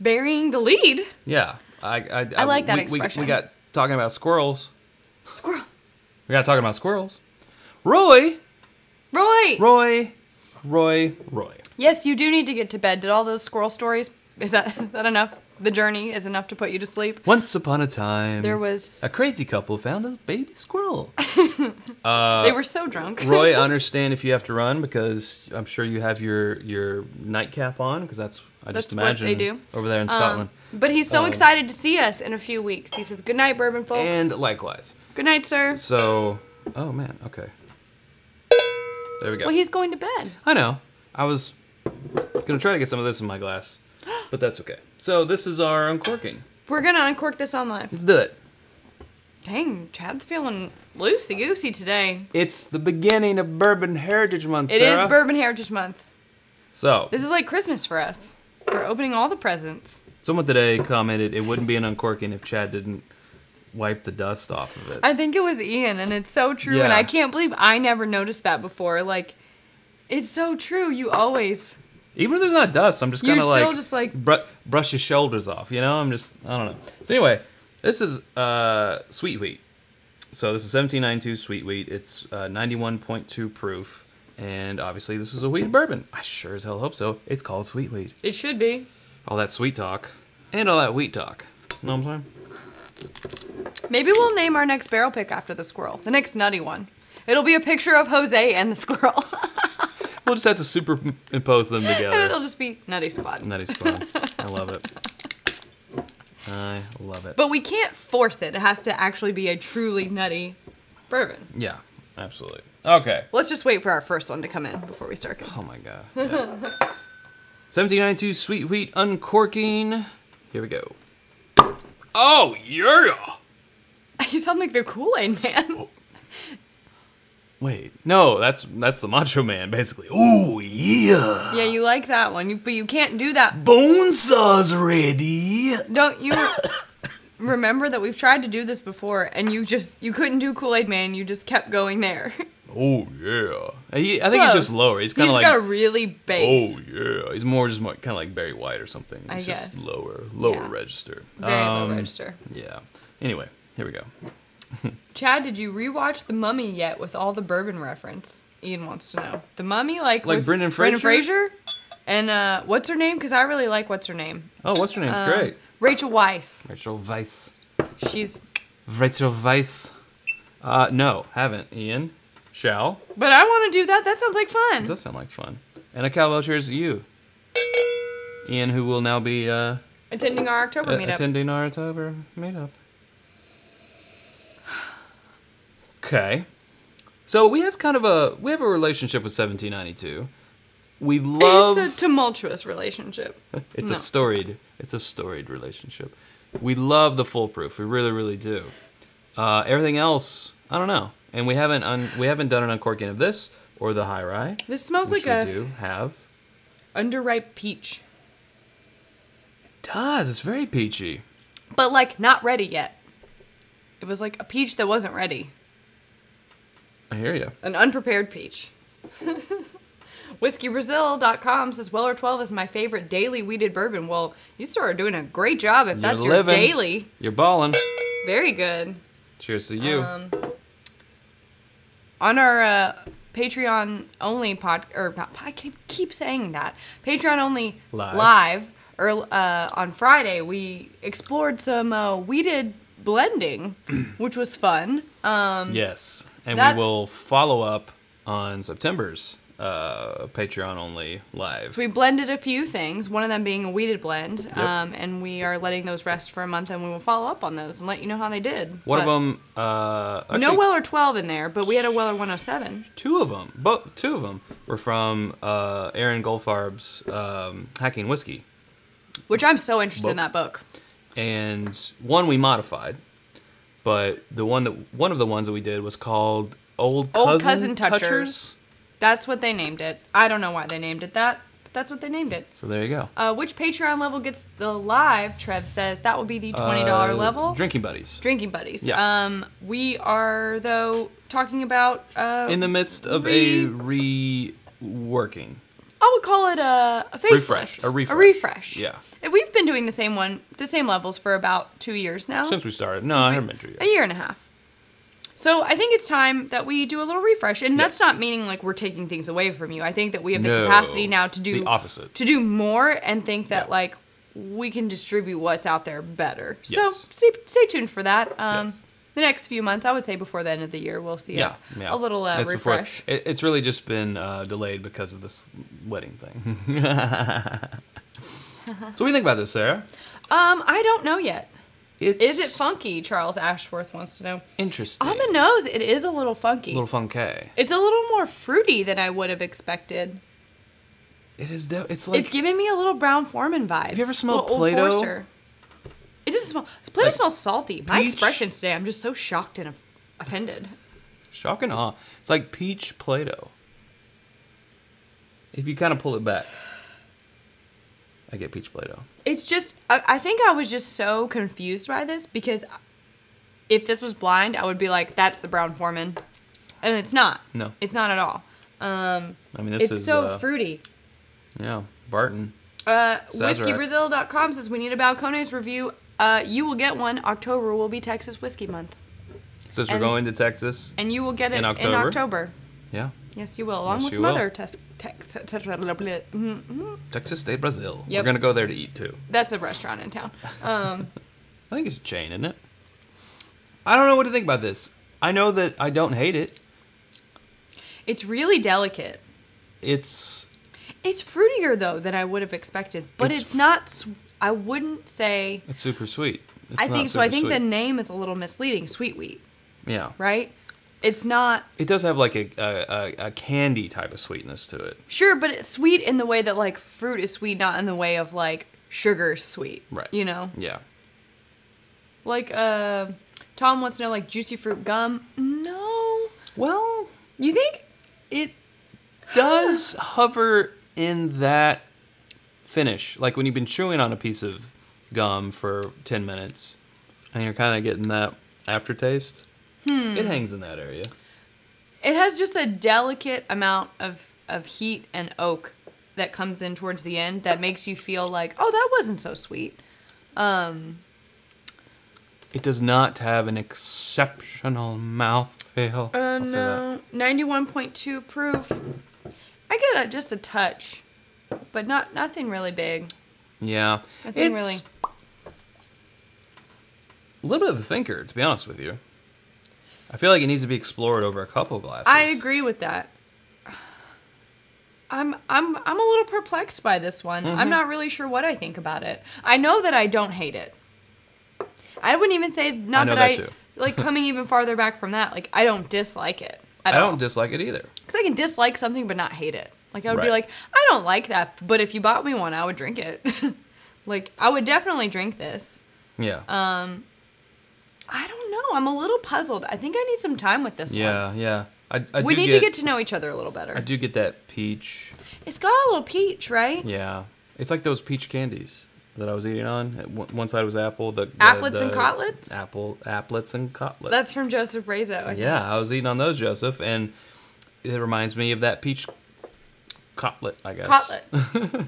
Burying the lead? Yeah. I, I, I, I like that we, expression. We, we got talking about squirrels. Squirrel. We got talking about squirrels. Roy... Roy! Roy, Roy, Roy. Yes, you do need to get to bed. Did all those squirrel stories, is that is that enough? The journey is enough to put you to sleep? Once upon a time, there was... A crazy couple found a baby squirrel. uh, they were so drunk. Roy, I understand if you have to run because I'm sure you have your, your nightcap on because that's, I that's just imagine, what they do. Over there in Scotland. Um, but he's so um, excited to see us in a few weeks. He says, good night, bourbon folks. And likewise. Good night, sir. So, oh man, okay. There we go. Well, he's going to bed. I know. I was gonna try to get some of this in my glass, but that's okay. So this is our uncorking. We're gonna uncork this on live. Let's do it. Dang, Chad's feeling loosey-goosey today. It's the beginning of Bourbon Heritage Month, It Sarah. is Bourbon Heritage Month. So. This is like Christmas for us. We're opening all the presents. Someone today commented it wouldn't be an uncorking if Chad didn't wipe the dust off of it. I think it was Ian, and it's so true, yeah. and I can't believe I never noticed that before. Like, It's so true. You always. Even if there's not dust, I'm just kind of like. You're still just like. Br brush your shoulders off, you know? I'm just, I don't know. So anyway, this is uh, Sweet Wheat. So this is seventeen ninety-two Sweet Wheat. It's uh, ninety-one point two proof. And obviously this is a wheat bourbon. I sure as hell hope so. It's called Sweet Wheat. It should be. All that sweet talk. And all that wheat talk. Know what I'm saying? Maybe we'll name our next barrel pick after the squirrel. The next nutty one. It'll be a picture of Jose and the squirrel. We'll just have to superimpose them together. And it'll just be Nutty Squad. Nutty Squad. I love it. I love it. But we can't force it. It has to actually be a truly nutty bourbon. Yeah, absolutely. Okay. Let's just wait for our first one to come in before we start. Oh my God. Yeah. seventeen ninety-two Sweet Wheat Uncorking. Here we go. Oh, yeah! You sound like the Kool-Aid Man. Oh. Wait, no, that's that's the Macho Man, basically. Oh, yeah. Yeah, you like that one, you, but you can't do that. Bone saw's ready. Don't you remember that we've tried to do this before, and you just, you couldn't do Kool-Aid Man, you just kept going there. Oh, yeah. He, I think he's just lower. He's kind of like. He's got a really bass. Oh, yeah. He's more just kind of like Barry White or something. He's I guess. Just lower, lower yeah. register. Very um, low register. Yeah. Anyway, here we go. Chad, did you rewatch The Mummy yet with all the bourbon reference? Ian wants to know. The Mummy, like, like with Brendan Fraser? Fraser? And uh, what's her name? Because I really like what's her name. Oh, what's her name? Um, Great. Rachel Weisz. Rachel Weisz. She's... Rachel Weisz. Uh, no, haven't, Ian. Shall. But I want to do that. That sounds like fun. It does sound like fun. And a cowbell cheers to you. Ian, who will now be... Uh, attending our October uh, meetup. Attending our October meetup. Okay, so we have kind of a we have a relationship with seventeen ninety-two. We love. It's a tumultuous relationship. it's no, a storied. Sorry. It's a storied relationship. We love the full proof. We really, really do. Uh, everything else, I don't know. And we haven't un, we haven't done an uncorking of this or the high rye. This smells which like we a do have underripe peach. It does. It's very peachy. But like not ready yet. It was like a peach that wasn't ready. I hear you. An unprepared peach. Whiskey Brazil dot com says Weller twelve is my favorite daily weeded bourbon. Well, you sort of doing a great job if You're that's living. Your daily. You're balling. Very good. Cheers to you. Um, on our uh, Patreon only pod, or not, I keep saying that Patreon only live, live or uh, on Friday we explored some uh, weeded blending, which was fun. Um, yes. And That's, we will follow up on September's uh, Patreon-only live. So we blended a few things, one of them being a weeded blend, yep. um, and we are letting those rest for a month, and we will follow up on those and let you know how they did. One but of them... Uh, actually, no Weller twelve in there, but we had a Weller one oh seven. Two of them. Both, two of them were from uh, Aaron Goldfarb's um, Hacking Whiskey. Which I'm so interested book. in that book. And one we modified. But the one that one of the ones that we did was called Old Cousin, Old Cousin Touchers. Touchers. That's what they named it. I don't know why they named it that, but that's what they named it. So there you go. Uh, which Patreon level gets the live? Trev says that would be the twenty dollar uh, level. Drinking buddies. Drinking buddies. Yeah. Um, we are though talking about uh, in the midst of re a reworking. I would call it a, a facelift. Refresh. A refresh. A refresh. Yeah. And we've been doing the same one, the same levels for about two years now. Since we started. No, we, I haven't been two years. A year and a half. So I think it's time that we do a little refresh. And yes. That's not meaning like we're taking things away from you. I think that we have the no, capacity now to do the opposite. To do more and think that yeah. like we can distribute what's out there better. Yes. So stay, stay tuned for that. Um, yes. The next few months, I would say before the end of the year, we'll see yeah, a, yeah. a little uh, it's refresh. Before, it, it's really just been uh, delayed because of this wedding thing. So what do you think about this, Sarah? Um, I don't know yet. It's... Is it funky? Charles Ashworth wants to know. Interesting. On the nose, it is a little funky. A little funky. It's a little more fruity than I would have expected. It is. It's like... It's giving me a little Brown Forman vibes. Have you ever smelled Play-Doh? It doesn't smell. Play-Doh like smells salty. My peach. Expressions today, I'm just so shocked and offended. Shock and awe. It's like peach Play-Doh. If you kind of pull it back, I get peach Play-Doh. It's just, I, I think I was just so confused by this because if this was blind, I would be like, that's the Brown Forman. And it's not. No. It's not at all. Um, I mean, this it's is so uh, fruity. Yeah, Barton. Uh, whiskey brazil dot com says we need a Balcones review. Uh, you will get one. October will be Texas Whiskey Month. Since and, we're going to Texas, and you will get it in October. In October. Yeah. Yes, you will. Along yes, with some will. other tex tex tex tex mm-hmm. Texas State Brazil. Yep. We're gonna go there to eat too. That's a restaurant in town. Um, I think it's a chain, isn't it? I don't know what to think about this. I know that I don't hate it. It's really delicate. It's. It's fruitier though than I would have expected, but it's, it's not. I wouldn't say. It's super sweet. It's I think so. I think sweet. the name is a little misleading. Sweet Wheat. Yeah. Right. It's not. It does have like a, a a candy type of sweetness to it. Sure, but it's sweet in the way that like fruit is sweet, not in the way of like sugar is sweet. Right. You know. Yeah. Like uh, Tom wants to know like juicy fruit gum. No. Well, you think it does hover in that finish, like when you've been chewing on a piece of gum for ten minutes, and you're kind of getting that aftertaste. Hmm. It hangs in that area. It has just a delicate amount of, of heat and oak that comes in towards the end that makes you feel like, oh, that wasn't so sweet. Um, it does not have an exceptional mouthfeel. Uh, no, ninety-one point two proof. I get a, just a touch, but not nothing really big. Yeah. Nothing it's really. A little bit of a thinker, to be honest with you. I feel like it needs to be explored over a couple glasses. I agree with that. I'm I'm I'm a little perplexed by this one. Mm-hmm. I'm not really sure what I think about it. I know that I don't hate it. I wouldn't even say not I know that, that I too. like coming even farther back from that. Like I don't dislike it. I don't, I don't dislike it either. Because I can dislike something but not hate it. Like I would right. be like, I don't like that, but if you bought me one, I would drink it. Like I would definitely drink this. Yeah. Um. I don't know. I'm a little puzzled. I think I need some time with this yeah, one. Yeah, yeah. I, I we do need get, to get to know each other a little better. I do get that peach. It's got a little peach, right? Yeah. It's like those peach candies that I was eating on. One side was apple. The, the Applets the, and Cotlets? Apple, Applets and Cotlets. That's from Joseph Brazo, I think. Yeah, I was eating on those, Joseph, and it reminds me of that peach cotlet, I guess. Cotlet.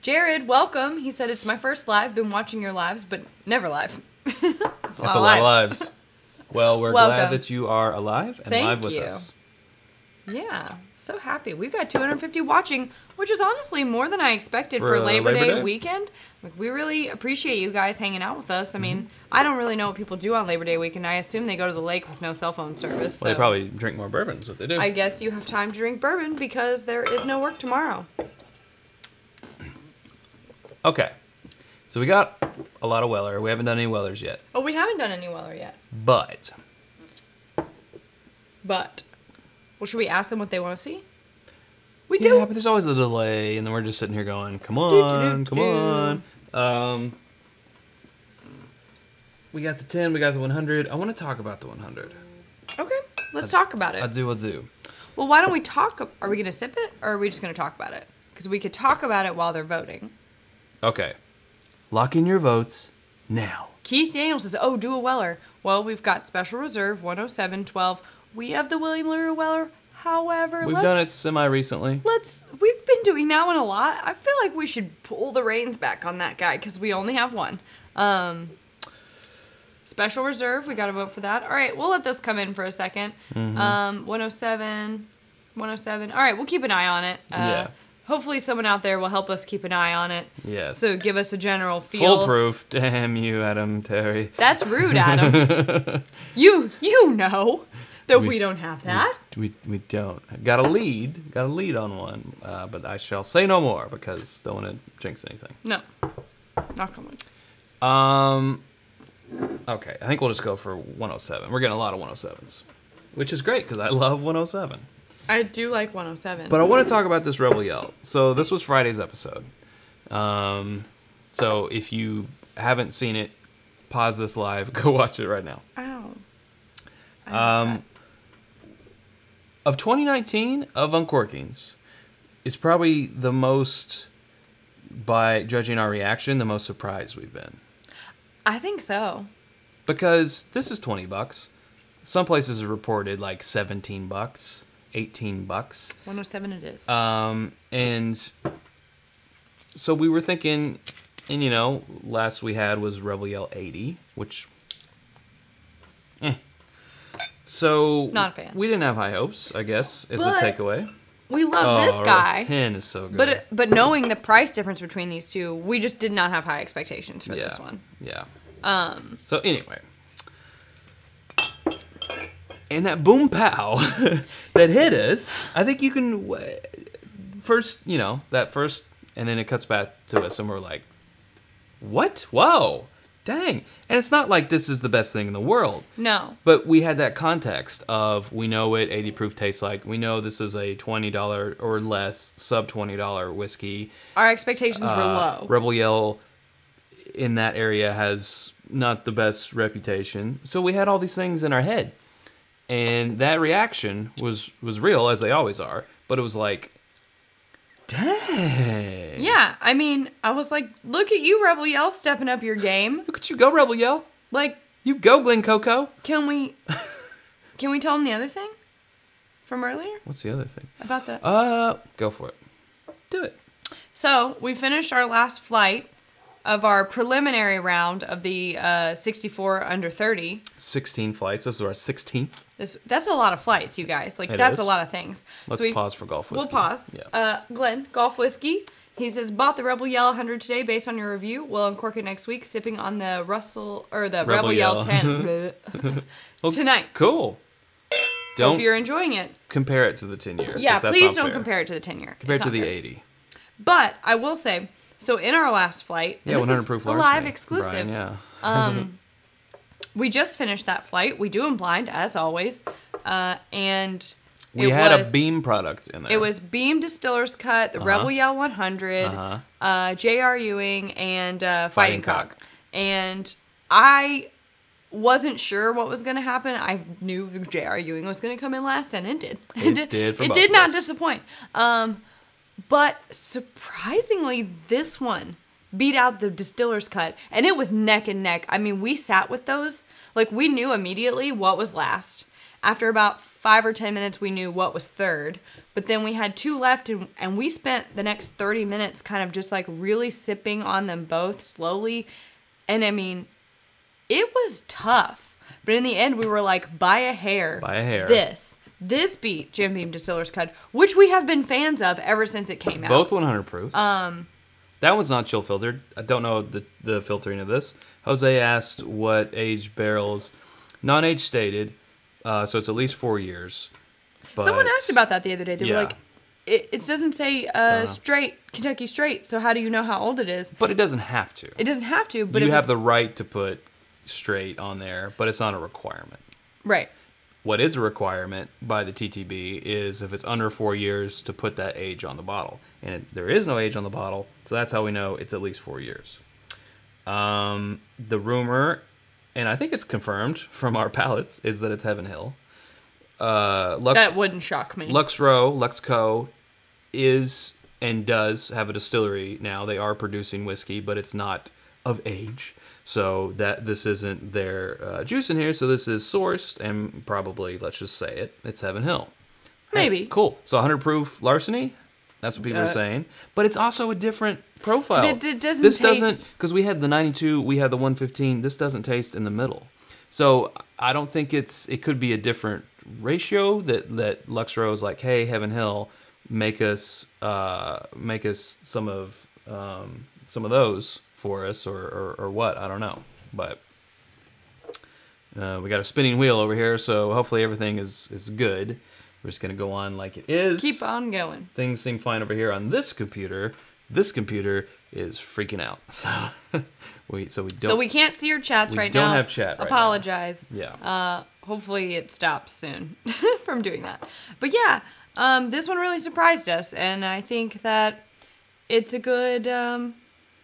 Jared, welcome. He said, it's my first live. Been watching your lives, but never live. That's a, That's lot, a of lot of lives. Well, we're Welcome. glad that you are alive and Thank live with you. us. Yeah, so happy. We've got two hundred fifty watching, which is honestly more than I expected for, for Labor, uh, Labor Day, Day weekend. Like, we really appreciate you guys hanging out with us. I mean, mm-hmm. I don't really know what people do on Labor Day weekend. I assume they go to the lake with no cell phone service. Well, so. They probably drink more bourbon is what they do. I guess you have time to drink bourbon because there is no work tomorrow. Okay. So we got a lot of Weller. We haven't done any Wellers yet. Oh, we haven't done any Weller yet. But. But. Well, should we ask them what they want to see? We yeah, do. Yeah, but there's always a delay, and then we're just sitting here going, come on, do, do, do, come do. on. Um, we got the ten, we got the one hundred. I want to talk about the one hundred. Okay, let's I'll, talk about it. I'll do, I'll do. Well, why don't we talk? Are we going to sip it, or are we just going to talk about it? Because we could talk about it while they're voting. Okay. Lock in your votes now. Keith Daniels says, oh, do a Weller. Well, we've got Special Reserve, one oh seven twelve. We have the William Leary Weller. However, We've let's, done it semi-recently. Let's, we've been doing that one a lot. I feel like we should pull the reins back on that guy because we only have one. Um, Special Reserve, we got to vote for that. All right, we'll let those come in for a second. Mm-hmm. um, one oh seven, one oh seven. All right, we'll keep an eye on it. Uh, yeah. Hopefully someone out there will help us keep an eye on it. Yes. So give us a general feel. Foolproof. Damn you, Adam Terry. That's rude, Adam. you you know that we, we don't have that. We, we, we don't. Got a lead. Got a lead on one. Uh, but I shall say no more because don't want to jinx anything. No. Knock on wood. Um, okay, I think we'll just go for one oh seven. We're getting a lot of one oh sevens, which is great because I love one oh seven. I do like one oh seven. But I want to talk about this Rebel Yell. So this was Friday's episode. Um, so if you haven't seen it, pause this live. Go watch it right now. Ow. I um, of twenty nineteen, of Uncorkings, is probably the most, by judging our reaction, the most surprised we've been. I think so. Because this is twenty bucks. Some places are reported like seventeen bucks. eighteen bucks. one oh seven it is. Um, and so we were thinking, and you know, last we had was Rebel Yell eighty, which, eh. So not a fan. We didn't have high hopes, I guess, is but the takeaway. We love oh, this guy. ten is so good. But but knowing the price difference between these two, we just did not have high expectations for yeah, this one. Yeah. Um. So anyway, and that boom pow that hit us. I think you can first, you know, that first, and then it cuts back to us, and we're like, what? Whoa. Dang. And it's not like this is the best thing in the world. No. But we had that context of, we know what eighty proof tastes like. We know this is a twenty dollar or less, sub twenty dollar whiskey. Our expectations uh, were low. Rebel Yell in that area has not the best reputation. So we had all these things in our head. And that reaction was, was real, as they always are. But it was like, dang. Yeah, I mean, I was like, look at you, Rebel Yell, stepping up your game. Look at you go, Rebel Yell. Like, you go, Glen Coco. Can we can we tell them the other thing from earlier? What's the other thing? About the... Uh, go for it. Do it. So, we finished our last flight of our preliminary round of the uh, sixty-four under thirty. sixteen flights. This is our sixteenth. This, that's a lot of flights, you guys. Like, it that's is. a lot of things. Let's so we, pause for golf whiskey. We'll pause. Yeah. Uh, Glenn, golf whiskey. He says, bought the Rebel Yell one hundred today based on your review. We'll uncork it next week, sipping on the Russell or the Rebel, Rebel Yell ten well, tonight. Cool. Don't Hope you're enjoying it. Compare it to the ten year. Yeah, please don't fair. compare it to the ten year. Compare it to the fair. eighty. But I will say, so in our last flight, yeah, this is proof a live exclusive. Brian, yeah. um, we just finished that flight. We do them blind, as always. Uh, and we it had was, a Beam product in there. It was Beam Distiller's Cut, the uh-huh. Rebel Yell one hundred, uh-huh. uh, J R. Ewing, and uh, Fighting, Fighting Cock. Cock. And I wasn't sure what was going to happen. I knew J R. Ewing was going to come in last, and it did. It, it did, did for It both did of not us. disappoint. Um... But surprisingly, this one beat out the Distiller's Cut, and it was neck and neck. I mean, we sat with those. Like, we knew immediately what was last. After about five or ten minutes, we knew what was third. But then we had two left, and, and we spent the next thirty minutes kind of just, like, really sipping on them both slowly. And, I mean, it was tough. But in the end, we were like, by a hair. By a hair. This. This beat Jim Beam Distiller's Cut, which we have been fans of ever since it came out. Both one hundred proof. Um, that one's not chill filtered. I don't know the, the filtering of this. Jose asked what age barrels, non-age stated, uh, so it's at least four years. But someone asked about that the other day. They yeah. were like, it, it doesn't say uh, straight, Kentucky straight, so how do you know how old it is? But it doesn't have to. It doesn't have to. But you have the right to put straight on there, but it's not a requirement. Right. What is a requirement by the T T B is if it's under four years to put that age on the bottle. And it, there is no age on the bottle, so that's how we know it's at least four years. Um, the rumor, and I think it's confirmed from our palates, is that it's Heaven Hill. Uh, Lux, that wouldn't shock me. Lux Row, Lux Co. is and does have a distillery now. They are producing whiskey, but it's not of age. So that this isn't their uh, juice in here, so this is sourced, and probably, let's just say it, it's Heaven Hill. Maybe. Hey, cool. So one hundred proof Larceny, that's what people uh, are saying. But it's also a different profile. It, it doesn't this taste. doesn't, because we had the ninety-two, we had the one fifteen, this doesn't taste in the middle. So I don't think it's, it could be a different ratio that, that Lux Row is like, hey, Heaven Hill, make us, uh, make us some of, um, some of those for us, or, or, or what, I don't know. But uh, we got a spinning wheel over here, so hopefully everything is, is good. We're just gonna go on like it is. Keep on going. Things seem fine over here on this computer. This computer is freaking out. So we so we don't So we can't see your chats right now. We don't have chat right now. Apologize. Yeah. Uh, hopefully it stops soon from doing that. But yeah, um, this one really surprised us, and I think that it's a good um,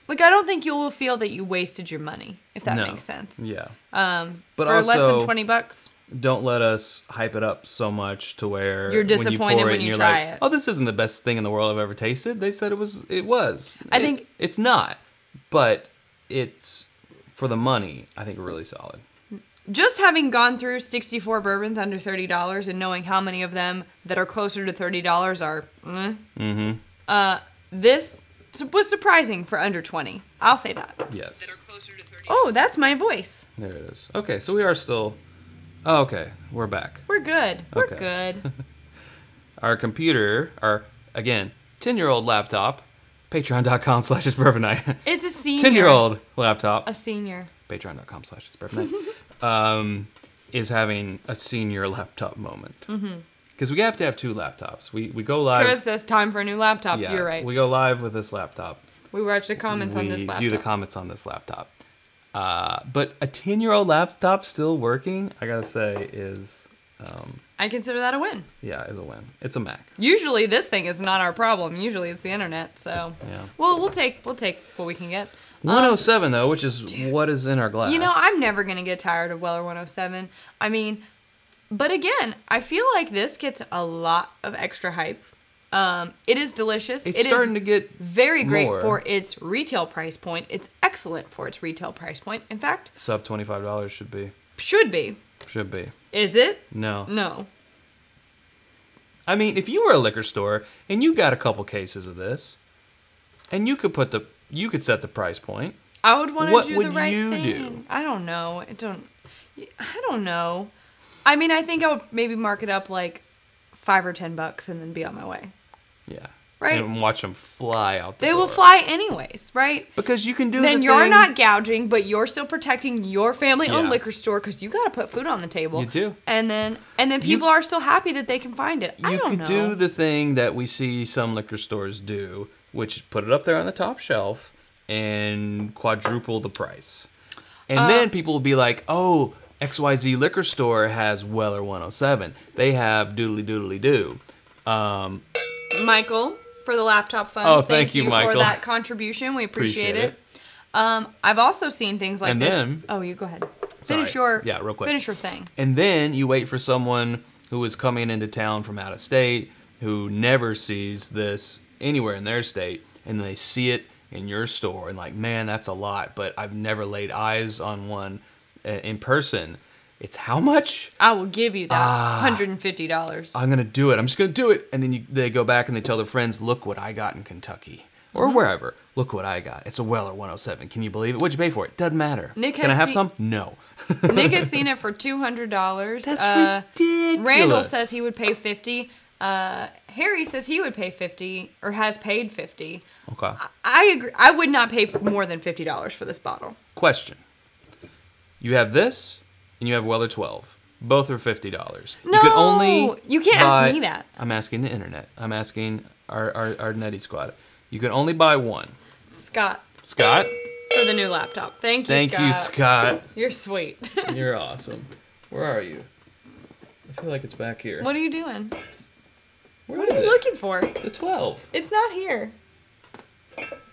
Like, I don't think you will feel that you wasted your money, if that no. makes sense. Yeah. Um, but for also, less than twenty bucks. Don't let us hype it up so much to where you're disappointed when you, when you and try like, it. Oh, this isn't the best thing in the world I've ever tasted. They said it was. It was. I it, think it's not, but it's for the money. I think really solid. just having gone through sixty-four bourbons under thirty dollars and knowing how many of them that are closer to thirty dollars are eh, mm-hmm. uh, this was surprising for under twenty. I'll say that. Yes. That are closer to thirty dollars. Oh, that's my voice. There it is. Okay, so we are still... Oh, okay, we're back. We're good. We're okay. good. Our computer, our, again, ten-year-old laptop, patreon.com slash It's Bourbon Night. It's a senior. ten-year-old laptop. A senior. Patreon.com slash It's Bourbon Night. um, is having a senior laptop moment. Mm-hmm. Because we have to have two laptops. We we go live. Trev says time for a new laptop. Yeah, you're right. We go live with this laptop. We watch the comments we on this laptop. We view the comments on this laptop. Uh, but a ten-year-old laptop still working, I gotta say, is... Um, I consider that a win. Yeah, it's a win. It's a Mac. Usually this thing is not our problem. Usually it's the internet, so... Yeah. Well, we'll take, we'll take what we can get. one oh seven, um, though, which is dude, what is in our glass. You know, I'm never gonna get tired of Weller one oh seven. I mean... But again, I feel like this gets a lot of extra hype. Um, it is delicious. It's it starting is to get very great more. for its retail price point. It's excellent for its retail price point. In fact, sub twenty-five dollars should be. Should be. Should be. Is it? No. No. I mean, if you were a liquor store and you got a couple cases of this, and you could put the you could set the price point. I would want to do the right thing. What would you do? I don't know. I don't. I don't know. I mean, I think I would maybe mark it up like five or ten bucks and then be on my way. Yeah. Right? And watch them fly out the They door. will fly anyways, right? Because you can do Then the you're thing. not gouging, but you're still protecting your family-owned yeah. liquor store because you got to put food on the table. You do. And then and then people you, are still happy that they can find it. I don't know. You could do the thing that we see some liquor stores do, which is put it up there on the top shelf and quadruple the price. And uh, then people will be like, oh... X Y Z liquor store has Weller one oh seven. They have doodly doodly doo. Um, Michael, for the laptop fund. Oh, thank, thank you, you Michael. for that contribution. We appreciate, appreciate it. it. Um, I've also seen things like and this. Then, oh, you go ahead. Finish sorry. your yeah, real quick. Finish your thing. And then you wait for someone who is coming into town from out of state who never sees this anywhere in their state, and they see it in your store and like, man, that's a lot. But I've never laid eyes on one in person. It's how much? I will give you that. Ah, one hundred fifty dollars. I'm going to do it. I'm just going to do it. And then you, they go back and they tell their friends, look what I got in Kentucky. Or mm-hmm. wherever. Look what I got. It's a Weller one oh seven. Can you believe it? What'd you pay for it? Doesn't matter. Nick Can I have some? No. Nick has seen it for two hundred dollars. That's uh, ridiculous. Randall says he would pay fifty dollars. Uh, Harry says he would pay fifty dollars or has paid fifty dollars. Okay. I, I agree. I would not pay for more than fifty dollars for this bottle. Question. You have this, and you have Weller twelve. Both are fifty dollars. No, you, could only you can't buy, ask me that. I'm asking the internet. I'm asking our, our our Netty Squad. You can only buy one. Scott. Scott. For the new laptop. Thank you. Thank Scott. you, Scott. You're sweet. You're awesome. Where are you? I feel like it's back here. What are you doing? Where what is are you it? looking for? The twelve. It's not here.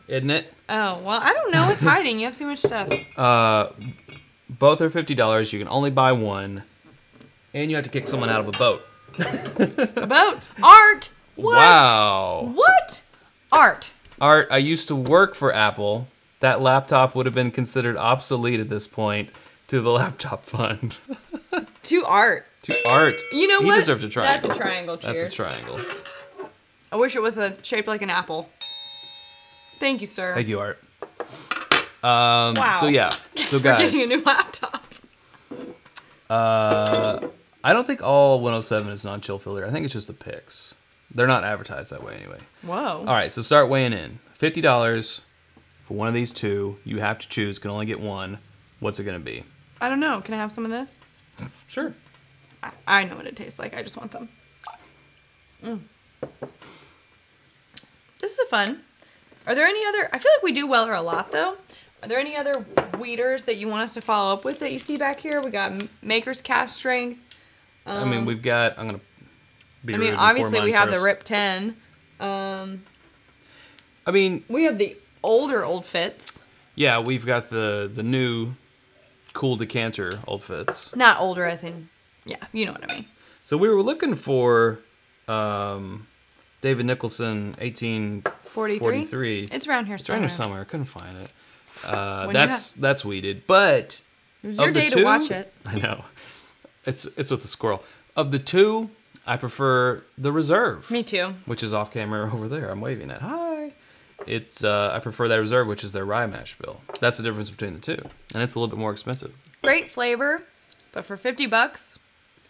Isn't it? Oh well, I don't know. It's hiding. You have too much stuff. Uh. Both are fifty dollars. You can only buy one. And you have to kick someone out of a boat. A boat? Art! What? Wow. What? Art. Art, I used to work for Apple. That laptop would have been considered obsolete at this point to the laptop fund. To Art. To Art. You know he what? He deserves a triangle. That's a triangle, cheers. That's a triangle. I wish it was a, shaped like an apple. Thank you, sir. Thank you, Art. Um, wow. So yeah, so guys, we're getting a new laptop. Uh, I don't think all one oh seven is non-chill filler. I think it's just the picks. They're not advertised that way anyway. Whoa. All right, so start weighing in. fifty dollars for one of these two. You have to choose. Can only get one. What's it gonna be? I don't know. Can I have some of this? Sure. I, I know what it tastes like. I just want some. Mm. This is a fun. Are there any other? I feel like we do Weller a lot though. Are there any other weeders that you want us to follow up with that you see back here? We got Maker's Cast Strength. Um, I mean, we've got, I'm going to be I mean, obviously we have first. the Rip ten. Um, I mean... We have the older Old Fits. Yeah, we've got the, the new cool decanter Old Fits. Not older as in, yeah, you know what I mean. So we were looking for um, David Nicholson, eighteen forty-three. It's around here somewhere. It's around here somewhere. I couldn't find it. Uh, that's that's weeded, but It was your day to watch it. I know. It's it's with the squirrel. Of the two, I prefer the Reserve. Me too. Which is off camera over there. I'm waving it. Hi. It's uh, I prefer that Reserve, which is their rye mash bill. That's the difference between the two, and it's a little bit more expensive. Great flavor, but for fifty bucks,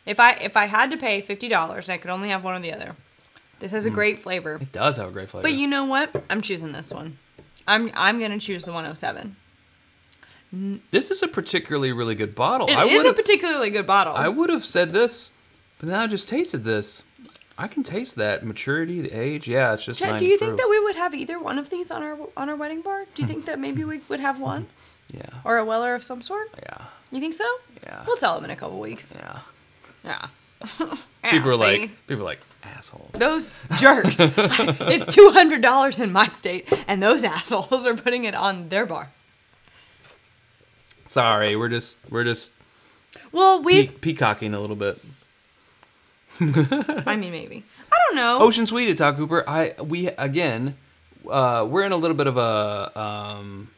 if I if I had to pay fifty dollars, I could only have one or the other. This has a mm. great flavor. It does have a great flavor. But you know what? I'm choosing this one. I'm I'm gonna choose the one oh seven. This is a particularly really good bottle. It I is a particularly good bottle. I would have said this, but now I just tasted this. I can taste that maturity, the age. Yeah, it's just. Chad, do you proof. think that we would have either one of these on our on our wedding bar? Do you think that maybe we would have one? Yeah. Or a Weller of some sort? Yeah. You think so? Yeah. We'll tell them in a couple weeks. Yeah. Yeah. People were like, people are like assholes. Those jerks. It's two hundred dollars in my state, and those assholes are putting it on their bar. Sorry, we're just we're just. Well, we pe peacocking a little bit. I mean, maybe I don't know. Ocean Sweet, it's Al Cooper. I we again, uh, we're in a little bit of a um,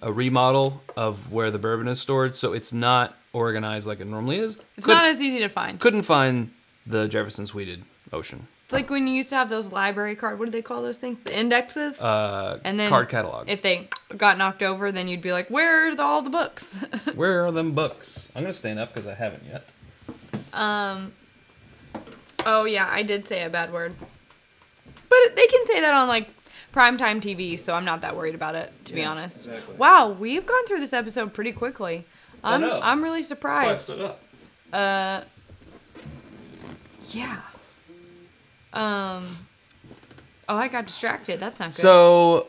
a remodel of where the bourbon is stored, so it's not organized like it normally is. It's Could, not as easy to find. Couldn't find the Jefferson Sweeted Ocean. It's like when you used to have those library card. What do they call those things? The indexes. Uh, and then card catalog. If they got knocked over, then you'd be like, "Where are the, all the books?" Where are them books? I'm gonna stand up because I haven't yet. Um. Oh, yeah, I did say a bad word. But they can say that on, like, primetime T V, so I'm not that worried about it, to yeah, be honest. Exactly. Wow, we've gone through this episode pretty quickly. I'm, I know. I'm really surprised. That's why I stood up. Uh, yeah. Um. Oh, I got distracted. That's not good. So,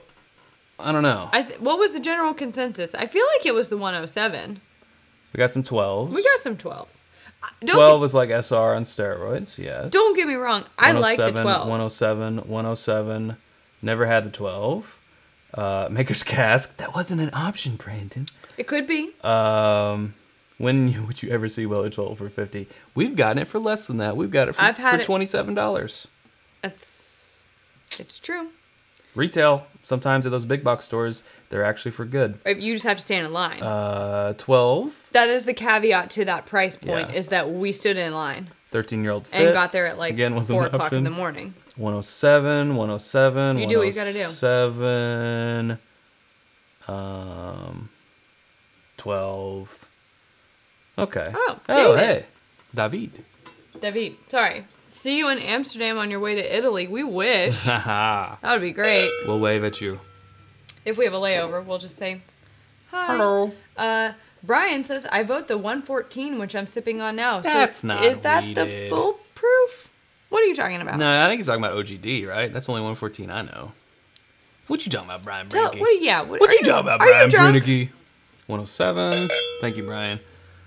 I don't know. I th what was the general consensus? I feel like it was the one oh seven. We got some twelves. We got some twelves. Don't twelve get, is like S R on steroids, yes. Don't get me wrong. I like the twelve. one oh seven, one oh seven, never had the twelve. Uh, Maker's Cask, that wasn't an option, Brandon. It could be. Um, when would you ever see Weller twelve for fifty? We've gotten it for less than that. We've got it for, I've had for twenty-seven dollars. It, it's, it's true. Retail, sometimes at those big box stores, they're actually for good. You just have to stand in line. Uh, twelve. That is the caveat to that price point, yeah. Is that we stood in line. thirteen-year-old Fitz. And got there at like Again, four o'clock in the morning. one oh seven, one oh seven, you do what you gotta do. Seven, um, twelve. Okay. Oh, David. Oh, hey, David. David, sorry. See you in Amsterdam on your way to Italy. We wish. That would be great. We'll wave at you. If we have a layover, we'll just say, hi. Hello. Uh, Brian says, I vote the one fourteen, which I'm sipping on now. That's so not Is that weeded. the foolproof? What are you talking about? No, I think he's talking about O G D, right? That's only one fourteen I know. What you talking about, Brian Brunicky? What, yeah, what, what are you, you talking about, Brian Brunicky? one oh seven. Thank you, Brian.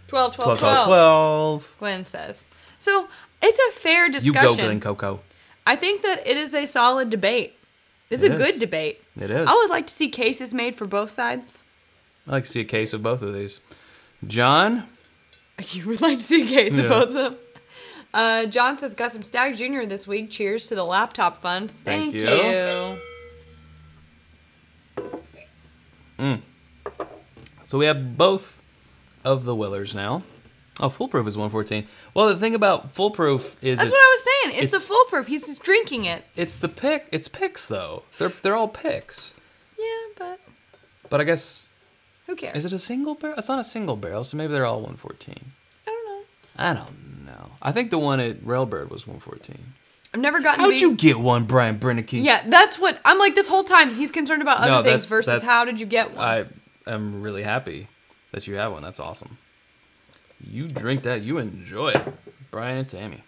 twelve, twelve, twelve, twelve, twelve. Glenn says. So... It's a fair discussion. You go, Glenn Coco. I think that it is a solid debate. It's it a is. good debate. It is. I would like to see cases made for both sides. I'd like to see a case of both of these. John? You would like to see a case yeah. of both of them. Uh, John says, got some Stag Junior this week. Cheers to the laptop fund. Thank, Thank you. you. Mm. So we have both of the Willers now. Oh, Foolproof is one fourteen. Well, the thing about Foolproof is That's it's, what I was saying. It's, it's the Foolproof. He's just drinking it. It's the pick. It's picks, though. They're they're all picks. Yeah, but... But I guess... Who cares? Is it a single barrel? It's not a single barrel, so maybe they're all one fourteen. I don't know. I don't know. I think the one at Railbird was one fourteen. I've never gotten How'd to be... you get one, Brian Brunicky? Yeah, that's what... I'm like, this whole time, he's concerned about other no, things that's, versus that's, how did you get one. I am really happy that you have one. That's awesome. You drink that. You enjoy it. Brian and Tammy.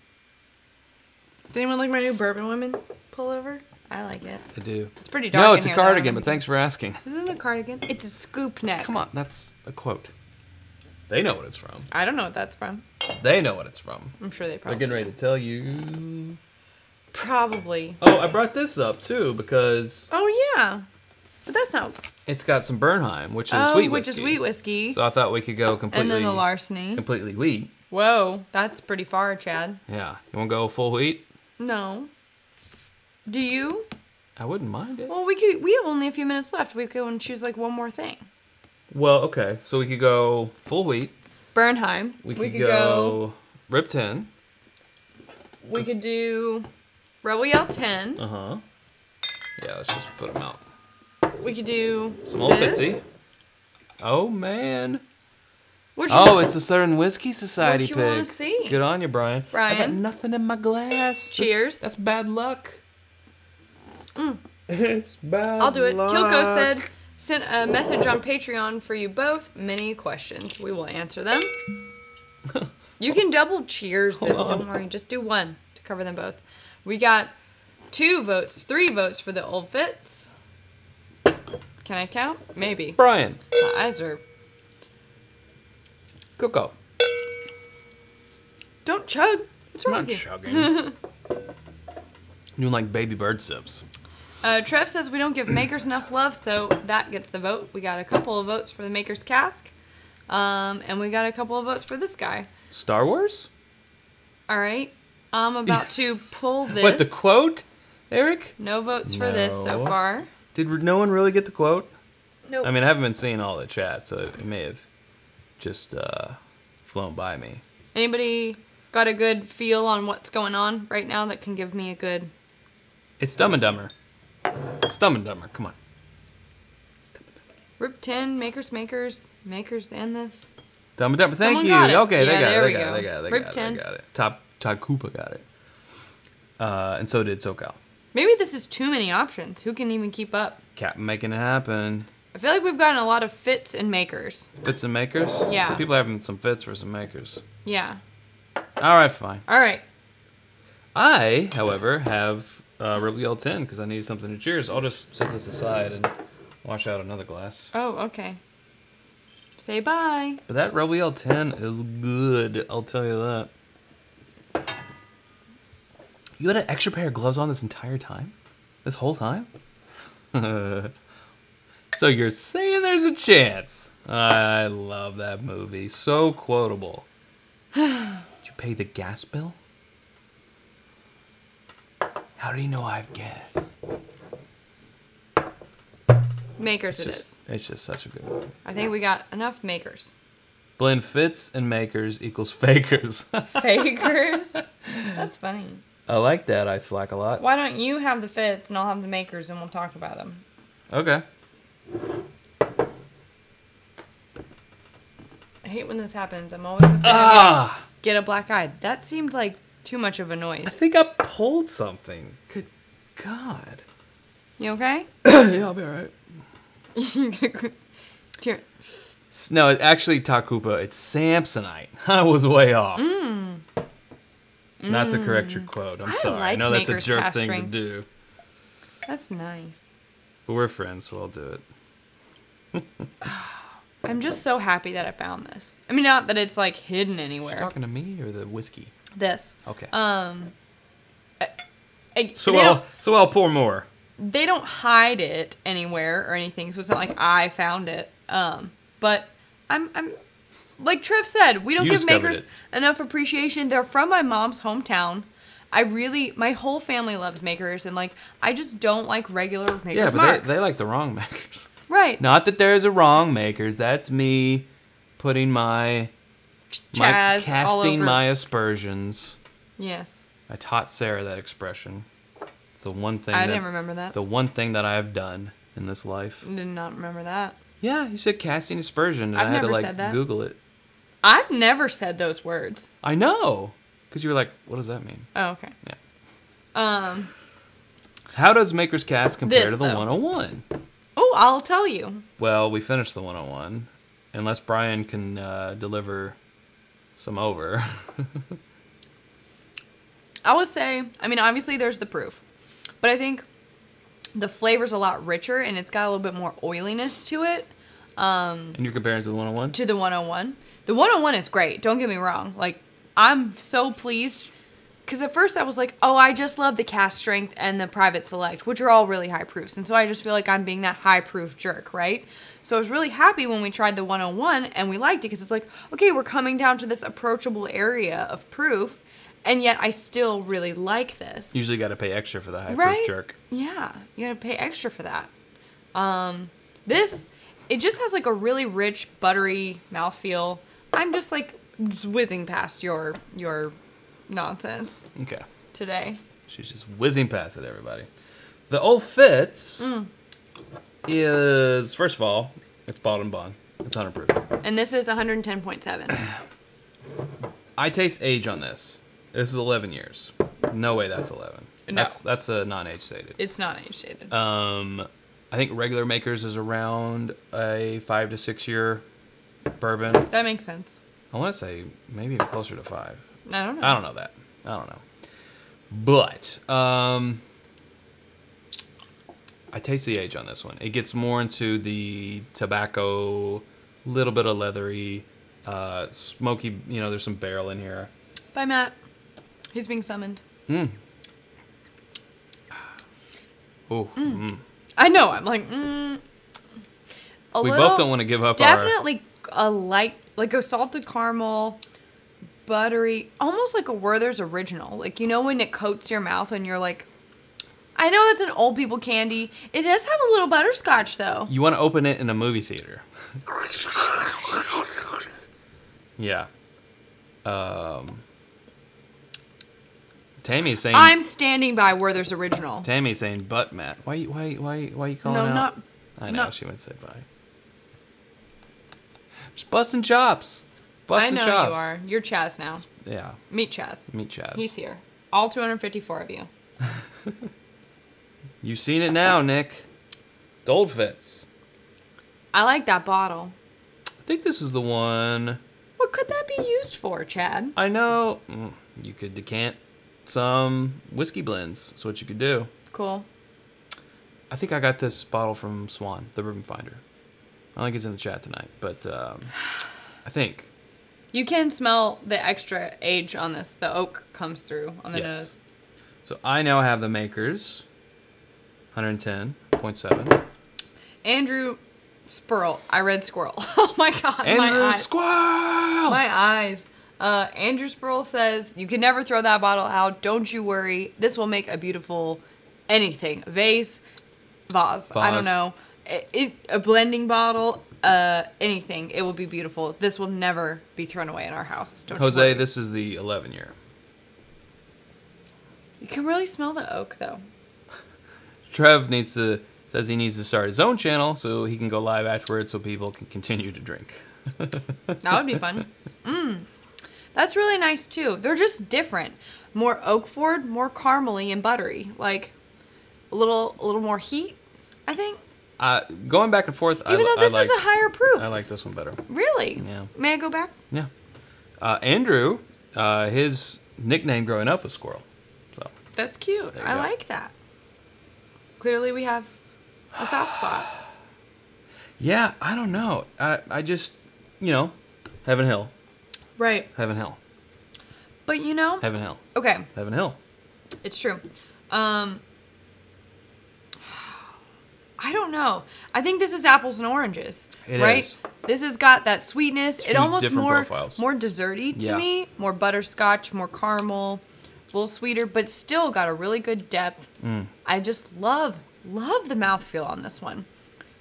Does anyone like my new Bourbon Women pullover? I like it. I do. It's pretty dark. No, it's in a here, cardigan, but thanks for asking. This isn't a cardigan. It's a scoop neck. Come on, that's a quote. They know what it's from. I don't know what that's from. They know what it's from. I'm sure they probably They're getting ready know. to tell you. Probably. Oh, I brought this up, too, because... Oh, yeah. But that's not... It's got some Bernheim, which is oh, wheat whiskey. which is wheat whiskey. So I thought we could go completely... And then the Larceny. Completely wheat. Whoa, that's pretty far, Chad. Yeah. You want to go full wheat? No. Do you? I wouldn't mind it. Well, we could. We have only a few minutes left. We could choose, like, one more thing. Well, okay. So we could go full wheat. Bernheim. We could, we could go, go Rib ten. We could do Rebel Yell ten. Uh-huh. Yeah, let's just put them out. We could do some Old Fitzy. Oh, man. Oh, it's a Southern Whiskey Society pick. What you want to see? Good on you, Brian. Brian. I got nothing in my glass. Cheers. That's, that's bad luck. Mm. It's bad I'll do it. Luck. Kilko said, sent a message on Patreon for you both. Many questions. We will answer them. You can double cheers it. Don't worry. Just do one to cover them both. We got two votes, three votes for the Old Fitz. Can I count? Maybe. Brian. My eyes are... Coco. Don't chug. What's wrong I'm not with chugging. You? Doing like baby bird sips. Uh, Trev says we don't give makers enough love, so that gets the vote. We got a couple of votes for the Maker's Cask, um, and we got a couple of votes for this guy. Star Wars? All right. I'm about to pull this. What, the quote, Eric? No votes for no. this so far. Did no one really get the quote? No. Nope. I mean, I haven't been seeing all the chat, so it may have just uh, flown by me. Anybody got a good feel on what's going on right now that can give me a good... It's Dumb and Dumber. It's Dumb and Dumber. Come on. Rip ten, Makers, Makers, Makers, and this. Dumb and Dumber. Thank you. Okay, they got it. They got it. They got it. Rip ten. They got it. Top... Todd Cooper got it. Uh, and so did SoCal. Maybe this is too many options. Who can even keep up? Captain making it happen. I feel like we've gotten a lot of fits and makers. Fits and makers? Yeah. People are having some fits for some makers. Yeah. All right, fine. All right. I, however, have uh, Rebel Yell ten because I need something to cheers. I'll just set this aside and wash out another glass. Oh, okay. Say bye. But that Rebel Yell ten is good. I'll tell you that. You had an extra pair of gloves on this entire time? This whole time? So you're saying there's a chance. I love that movie. So quotable. Did you pay the gas bill? How do you know I have gas? Makers it is. It's just such a good movie. I think we got enough makers. Blend fits and makers equals fakers. Fakers? That's funny. I like that. I slack a lot. Why don't you have the fits and I'll have the makers and we'll talk about them. Okay. I hate when this happens. I'm always afraid ah! to get a black eye. That seemed like too much of a noise. I think I pulled something. Good God. You okay? Yeah, I'll be all right. Here. No, it's actually Takupa. It's Samsonite. I was way off. Mm. Not to correct your quote. I'm I sorry. Like I know that's a jerk thing strength. to do. That's nice. But we're friends, so I'll do it. I'm just so happy that I found this. I mean, not that it's like hidden anywhere. She's talking to me or the whiskey? This. Okay. Um. I, I, so I'll so I'll pour more. They don't hide it anywhere or anything, so it's not like I found it. Um. But I'm I'm. Like Trev said, we don't you give makers it. enough appreciation. They're from my mom's hometown. I really, my whole family loves makers, and like, I just don't like regular Maker's Yeah, but Mark. They like the wrong makers. Right. Not that there's a wrong makers. That's me putting my, Chaz my casting all over. my aspersions. Yes. I taught Sara that expression. It's the one thing. I that, didn't remember that. The one thing that I have done in this life. I did not remember that. Yeah, you said casting aspersion, and I've I had to like Google it. I've never said those words. I know, because you were like, "What does that mean?" Oh, okay. Yeah. Um. How does Maker's Cask compare this, to the though. one oh one? Oh, I'll tell you. Well, we finished the one oh one, unless Brian can uh, deliver some over. I would say, I mean, obviously there's the proof, but I think the flavor's a lot richer, and it's got a little bit more oiliness to it. Um, and you're comparing it to the one oh one? To the one oh one. The one oh one is great. Don't get me wrong. Like, I'm so pleased. Because at first I was like, oh, I just love the cast strength and the private select, which are all really high proofs. And so I just feel like I'm being that high proof jerk, right? So I was really happy when we tried the one oh one and we liked it because it's like, okay, we're coming down to this approachable area of proof. And yet I still really like this. Usually got to pay extra for the high proof right? jerk. Yeah. You got to pay extra for that. Um, this... It just has like a really rich, buttery mouthfeel. I'm just like just whizzing past your your nonsense. Okay. Today. She's just whizzing past it, everybody. The Old Fitz mm. is, first of all, it's bottled and bond. It's one hundred proof. And this is one hundred ten point seven. I taste age on this. This is eleven years. No way that's eleven. No. That's, that's a non-age stated. It's non-age stated. Um, I think regular Makers is around a five to six year bourbon. That makes sense. I want to say maybe closer to five. I don't know. I don't know that. I don't know. But um, I taste the age on this one. It gets more into the tobacco, little bit of leathery, uh, smoky. You know, there's some barrel in here. Bye, Matt. He's being summoned. Mm. Oh. Mm. Mm. I know. I'm like. Mm. A we little, both don't want to give up. Definitely our... a light, like a salted caramel. Buttery, almost like a Werther's Original. Like, you know when it coats your mouth and you're like, I know that's an old people candy. It does have a little butterscotch, though. You want to open it in a movie theater. Yeah. Um, Tammy's saying... I'm standing by Werther's Original. Tammy's saying, but Matt. Why, why, why, why are you calling no, out? No, not... I know, not, she would say bye. Just busting chops. I know chops. You are. You're Chaz now. Yeah. Meet Chaz. Meet Chaz. He's here. All two hundred fifty-four of you. You've seen it now, Nick. It's Old Fitz. I like that bottle. I think this is the one. What could that be used for, Chad? I know. You could decant some whiskey blends. That's what you could do. Cool. I think I got this bottle from Swan, the Ribbon Finder. I think it's in the chat tonight, but um, I think... You can smell the extra age on this. The oak comes through on the yes. nose. So I now have the Makers, one hundred ten point seven. Andrew Spurl. I read squirrel. Oh my God. Andrew my eyes. Squirrel! My eyes. Uh, Andrew Spurl says, you can never throw that bottle out. Don't you worry. This will make a beautiful anything. Vase, vase. vase. I don't know. It, it, a blending bottle. Uh, anything. It will be beautiful. This will never be thrown away in our house. Don't Jose, you worry. This is the eleven year. You can really smell the oak, though. Trev needs to says he needs to start his own channel so he can go live afterwards so people can continue to drink. That would be fun. Mm. That's really nice, too. They're just different. More oak forward, more caramely and buttery. Like, a little, a little more heat, I think. Uh, going back and forth, even I, though this I liked, is a higher proof, I like this one better. Really? Yeah. May I go back? Yeah. Uh, Andrew, uh, his nickname growing up was Squirrel. So that's cute. I go. like that. Clearly, we have a soft spot. Yeah, I don't know. I I just, you know, Heaven Hill. Right. Heaven Hill. But you know. Heaven Hill. Okay. Heaven Hill. It's true. Um. I don't know. I think this is apples and oranges, it right? Is. This has got that sweetness. Two it almost more profiles. more desserty to yeah. me, more butterscotch, more caramel, a little sweeter, but still got a really good depth. Mm. I just love, love the mouthfeel on this one.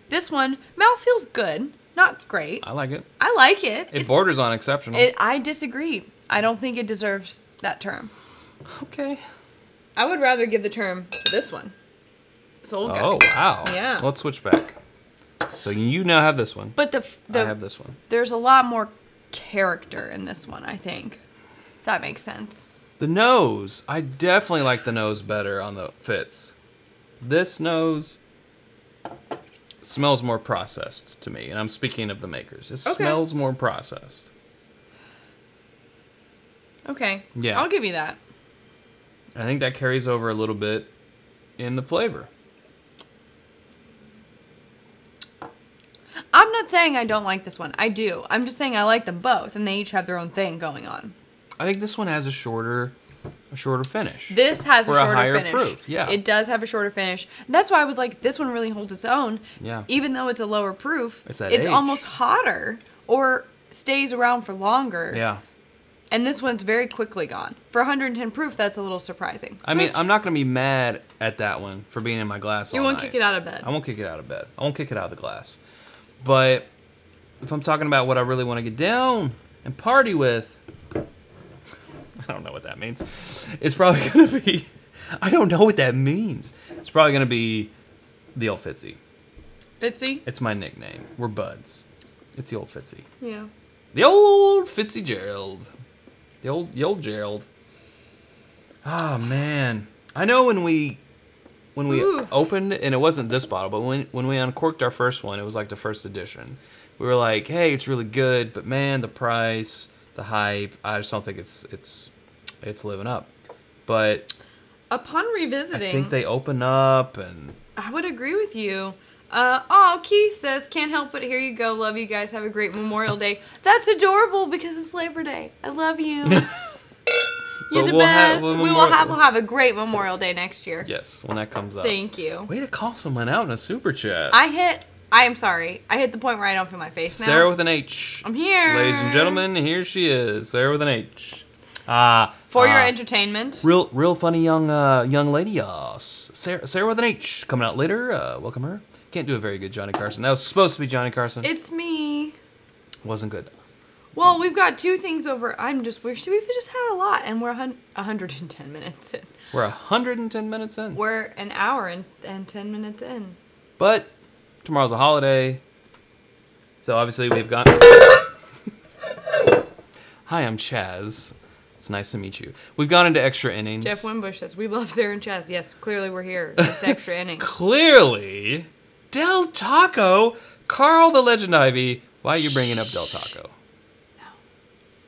This one, mouthfeel's good, not great. I like it. I like it. It it's, borders on exceptional. It, I disagree. I don't think it deserves that term. Okay. I would rather give the term to this one. Old guy. Oh wow! Yeah. Let's switch back. So you now have this one. But the, the I have this one. There's a lot more character in this one, I think. If that makes sense. The nose. I definitely like the nose better on the Fitz. This nose smells more processed to me, and I'm speaking of the Makers. It okay. smells more processed. Okay. Yeah. I'll give you that. I think that carries over a little bit in the flavor. I'm not saying I don't like this one. I do. I'm just saying I like them both, and they each have their own thing going on. I think this one has a shorter, a shorter finish. This has a shorter finish. For a higher proof, yeah. It does have a shorter finish. That's why I was like, this one really holds its own. Yeah. Even though it's a lower proof, it's that age. It's almost hotter or stays around for longer. Yeah. And this one's very quickly gone. For one hundred ten proof, that's a little surprising. I mean, I'm not going to be mad at that one for being in my glass all night. You won't kick it out of bed. I won't kick it out of bed. I won't kick it out of the glass. But if I'm talking about what I really want to get down and party with, I don't know what that means. It's probably going to be, I don't know what that means. It's probably going to be the old Fitzy. Fitzy? It's my nickname. We're buds. It's the old Fitzy. Yeah. The old Fitzgerald. The old, the old Gerald. Oh, man. I know when we when we Ooh. opened, and it wasn't this bottle, but when, when we uncorked our first one, it was like the first edition. We were like, hey, it's really good, but man, the price, the hype, I just don't think it's it's it's living up. But upon revisiting, I think they open up, and I would agree with you. Uh, oh, Keith says, can't help but here you go. Love you guys. Have a great Memorial Day. That's adorable because it's Labor Day. I love you. You're the we'll best. Have, we'll we will have, we'll have a great Memorial Day next year. Yes, when that comes up. Thank you. Way to call someone out in a super chat. I hit, I am sorry. I hit the point where I don't feel my face now. Sara with an H. I'm here. Ladies and gentlemen, here she is. Sara with an H. Uh, For uh, your entertainment. Real real funny young uh, young lady. Uh, Sara, Sara with an H. Coming out later. Uh, welcome her. Can't do a very good Johnny Carson. That was supposed to be Johnny Carson. It's me. Wasn't good. Well, we've got two things over. I'm just wish we've just had a lot, and we're one hundred ten minutes in. We're one hundred ten minutes in. We're an hour and, and ten minutes in. But tomorrow's a holiday, so obviously we've got. Hi, I'm Chaz. It's nice to meet you. We've gone into extra innings. Jeff Wimbush says we love Sara and Chaz. Yes, clearly we're here. It's extra innings. Clearly. Del Taco? Carl the Legend Ivy, why are you bringing up Del Taco? No.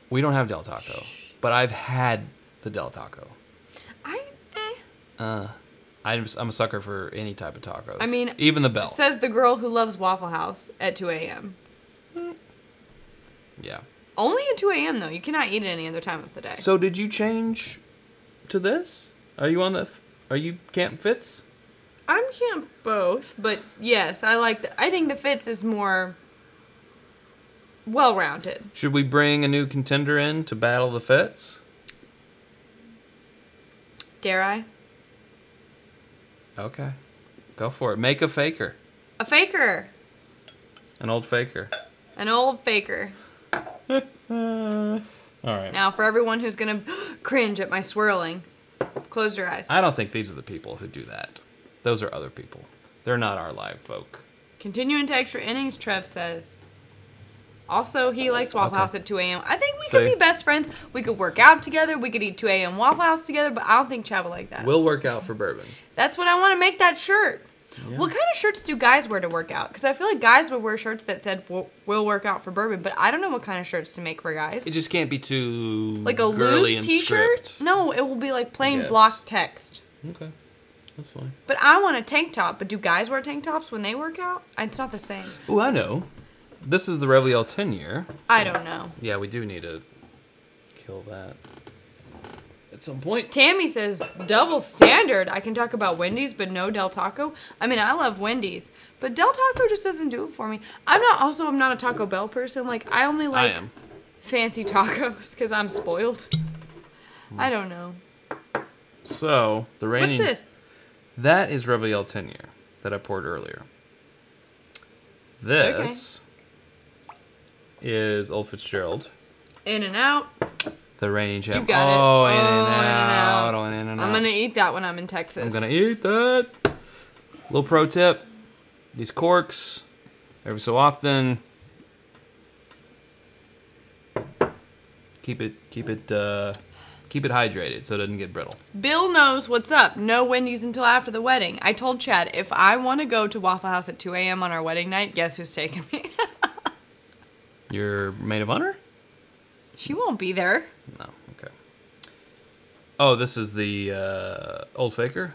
We don't have Del Taco, but I've had the Del Taco. I, eh. Uh, I'm, I'm a sucker for any type of tacos. I mean, even the bell. Says the girl who loves Waffle House at two A M Mm. Yeah. Only at two A M though. You cannot eat it any other time of the day. So did you change to this? Are you on the, are you Camp Fitz? I'm camp both, but yes, I like the, I think the Fitz is more well-rounded. Should we bring a new contender in to battle the Fitz? Dare I? Okay. Go for it. Make a faker. A faker. An old faker. An old faker. All right. Now, for everyone who's going to cringe at my swirling, close your eyes. I don't think these are the people who do that. Those are other people. They're not our live folk. Continuing to extra innings, Trev says. Also, he likes Waffle okay. House at two A M I think we See? could be best friends. We could work out together. We could eat two A M Waffle House together, but I don't think Chad will like that. We'll work out for bourbon. That's what I want to make that shirt. Yeah. What kind of shirts do guys wear to work out? Because I feel like guys would wear shirts that said, we'll, we'll work out for bourbon, but I don't know what kind of shirts to make for guys. It just can't be too Like a girly loose t-shirt? No, it will be like plain yes. block text. Okay. That's fine. But I want a tank top. But do guys wear tank tops when they work out? It's not the same. Oh, I know. This is the Rebel Yell ten year. I don't know. Yeah, we do need to kill that at some point. Tammy says, double standard. I can talk about Wendy's, but no Del Taco. I mean, I love Wendy's, but Del Taco just doesn't do it for me. I'm not, also, I'm not a Taco Bell person. Like, I only like I am. fancy tacos because I'm spoiled. Hmm. I don't know. So, the reigning... What's this? That is Rebel Yell ten year that I poured earlier. This okay. is Old Fitzgerald. In and out. The reigning champ. You got oh, it. In oh, and in and out. out. In and I'm going to eat that when I'm in Texas. I'm going to eat that. Little pro tip. These corks, every so often, keep it, keep it, uh... keep it hydrated so it doesn't get brittle. Bill knows what's up. No Wendy's until after the wedding. I told Chad, if I want to go to Waffle House at two A M on our wedding night, guess who's taking me? Your maid of honor? She won't be there. No, okay. Oh, this is the uh, Old Faker?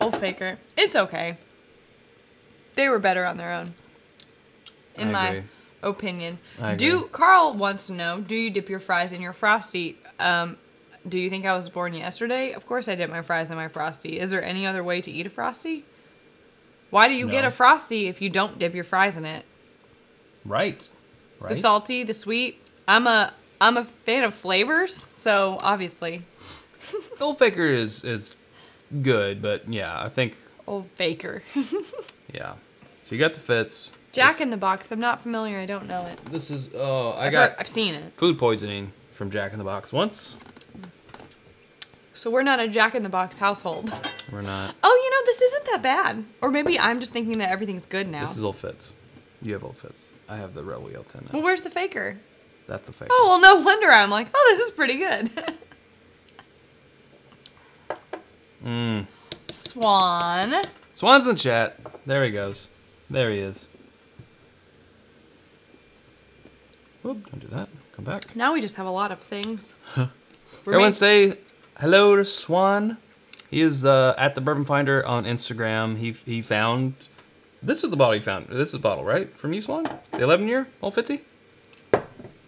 Old Faker. It's okay. They were better on their own. In I agree. my... opinion. Do Carl wants to know, do you dip your fries in your Frosty? Um, do you think I was born yesterday? Of course I dip my fries in my Frosty. Is there any other way to eat a Frosty? Why do you no. get a Frosty if you don't dip your fries in it? Right. Right. The salty, the sweet. I'm a I'm a fan of flavors, so obviously. Old Faker is is good, but yeah, I think Old Faker. Yeah. So you got the Fitz. Jack this, in the Box. I'm not familiar. I don't know it. This is, oh, I I've got. Heard, I've seen it. Food poisoning from Jack in the Box once. So we're not a Jack in the Box household. We're not. Oh, you know, this isn't that bad. Or maybe I'm just thinking that everything's good now. This is Old Fitz. You have Old Fitz. I have the Rebel Yell ten now. Well, where's the Faker? That's the Faker. Oh, well, no wonder I'm like, oh, this is pretty good. Mmm. Swan. Swan's in the chat. There he goes. There he is. Whoop, don't do that. Come back. Now we just have a lot of things. Huh. Everyone say hello to Swan. He is uh, at the Bourbon Finder on Instagram. He he found, this is the bottle he found. This is the bottle, right? From you, Swan? The eleven year, all fifty?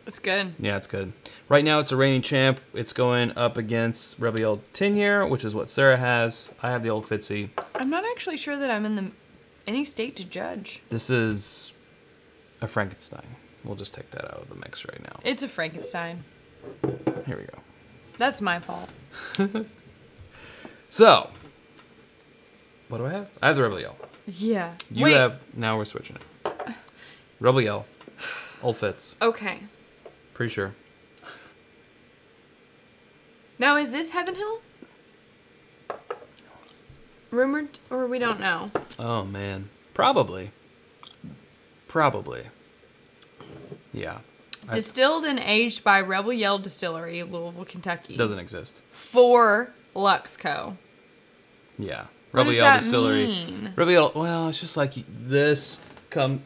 It's good. Yeah, it's good. Right now it's a reigning champ. It's going up against Rebel Yell ten year, which is what Sara has. I have the Old Fitzy. I'm not actually sure that I'm in the any state to judge. This is a Frankenstein. We'll just take that out of the mix right now. It's a Frankenstein. Here we go. That's my fault. So, what do I have? I have the Rebel Yell. Yeah. You Wait. have, now we're switching it. Rebel Yell, Old Fitz. Okay. Pretty sure. Now, is this Heaven Hill? Rumored, or we don't know? Oh, man. Probably. Probably. Yeah. Distilled I've... and aged by Rebel Yell Distillery, Louisville, Kentucky. Doesn't exist. For Lux Co. Yeah. What Rebel does Yell that Distillery. Mean? Rebel Yell, well, it's just like this come...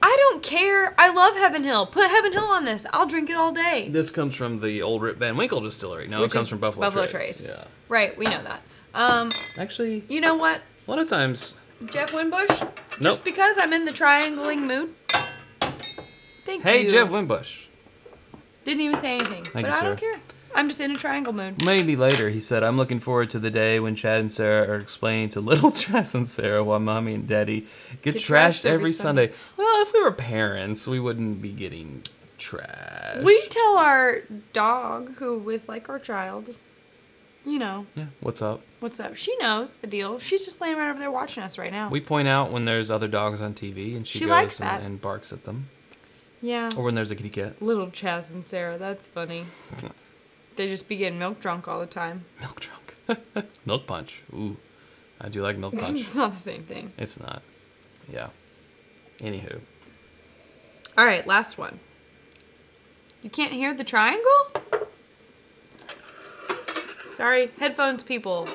I don't care. I love Heaven Hill. Put Heaven Hill on this. I'll drink it all day. This comes from the Old Van Winkle Distillery. No, Which it comes from Buffalo, Buffalo Trace. Trace. Yeah. Right, we know that. Um, Actually, you know what? A lot of times... Jeff Wimbush? Nope. Just because I'm in the triangling mood? Thank hey, you. Hey, Jeff Wimbush. Didn't even say anything, Thank but you, I sir. don't care. I'm just in a triangle mood. Maybe later, he said, I'm looking forward to the day when Chad and Sara are explaining to little Chaz and Sara why Mommy and Daddy get, get trashed, trashed every, every Sunday. Sunday. Well, if we were parents, we wouldn't be getting trashed. We tell our dog, who is like our child, you know. Yeah, what's up? What's up? She knows the deal. She's just laying right over there watching us right now. We point out when there's other dogs on T V, and she, she goes and, and barks at them. Yeah. Or when there's a kitty cat. Little Chaz and Sara, that's funny. They just be getting milk drunk all the time. Milk drunk. Milk punch. Ooh. I do like milk punch. It's not the same thing. It's not. Yeah. Anywho. All right, last one. You can't hear the triangle? Sorry, headphones people.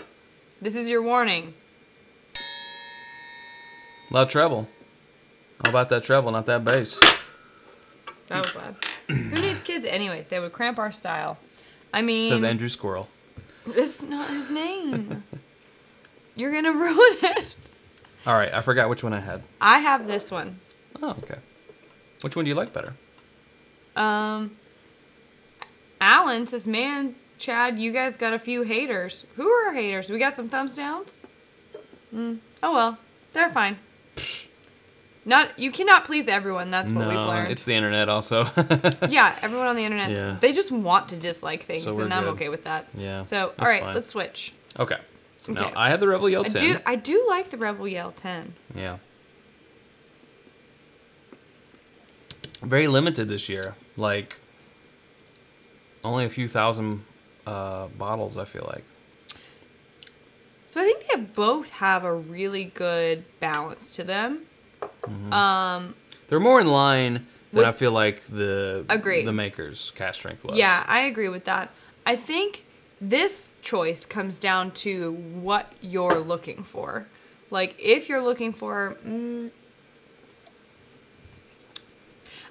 This is your warning. Loud treble. How about that treble, not that bass? That was loud. Who needs kids anyways? They would cramp our style. I mean... Says Andrew Squirrel. It's not his name. You're going to ruin it. All right, I forgot which one I had. I have this one. Oh, okay. Which one do you like better? Um, Alan says, man, Chad, you guys got a few haters. Who are our haters? We got some thumbs downs? Mm. Oh, well, they're fine. Not you cannot please everyone. That's what no, we've learned. It's the internet also. Yeah, everyone on the internet. Yeah. They just want to dislike things, so and I'm good. okay with that. Yeah. So all right, fine. let's switch. Okay. So okay. now I have the Rebel Yell ten. I do, I do like the Rebel Yell ten. Yeah. Very limited this year. Like only a few thousand uh, bottles. I feel like. So I think they have both have a really good balance to them. Mm-hmm. Um, They're more in line than I feel like the agreed. the Maker's cast strength was. Yeah, I agree with that. I think this choice comes down to what you're looking for. Like, if you're looking for mm,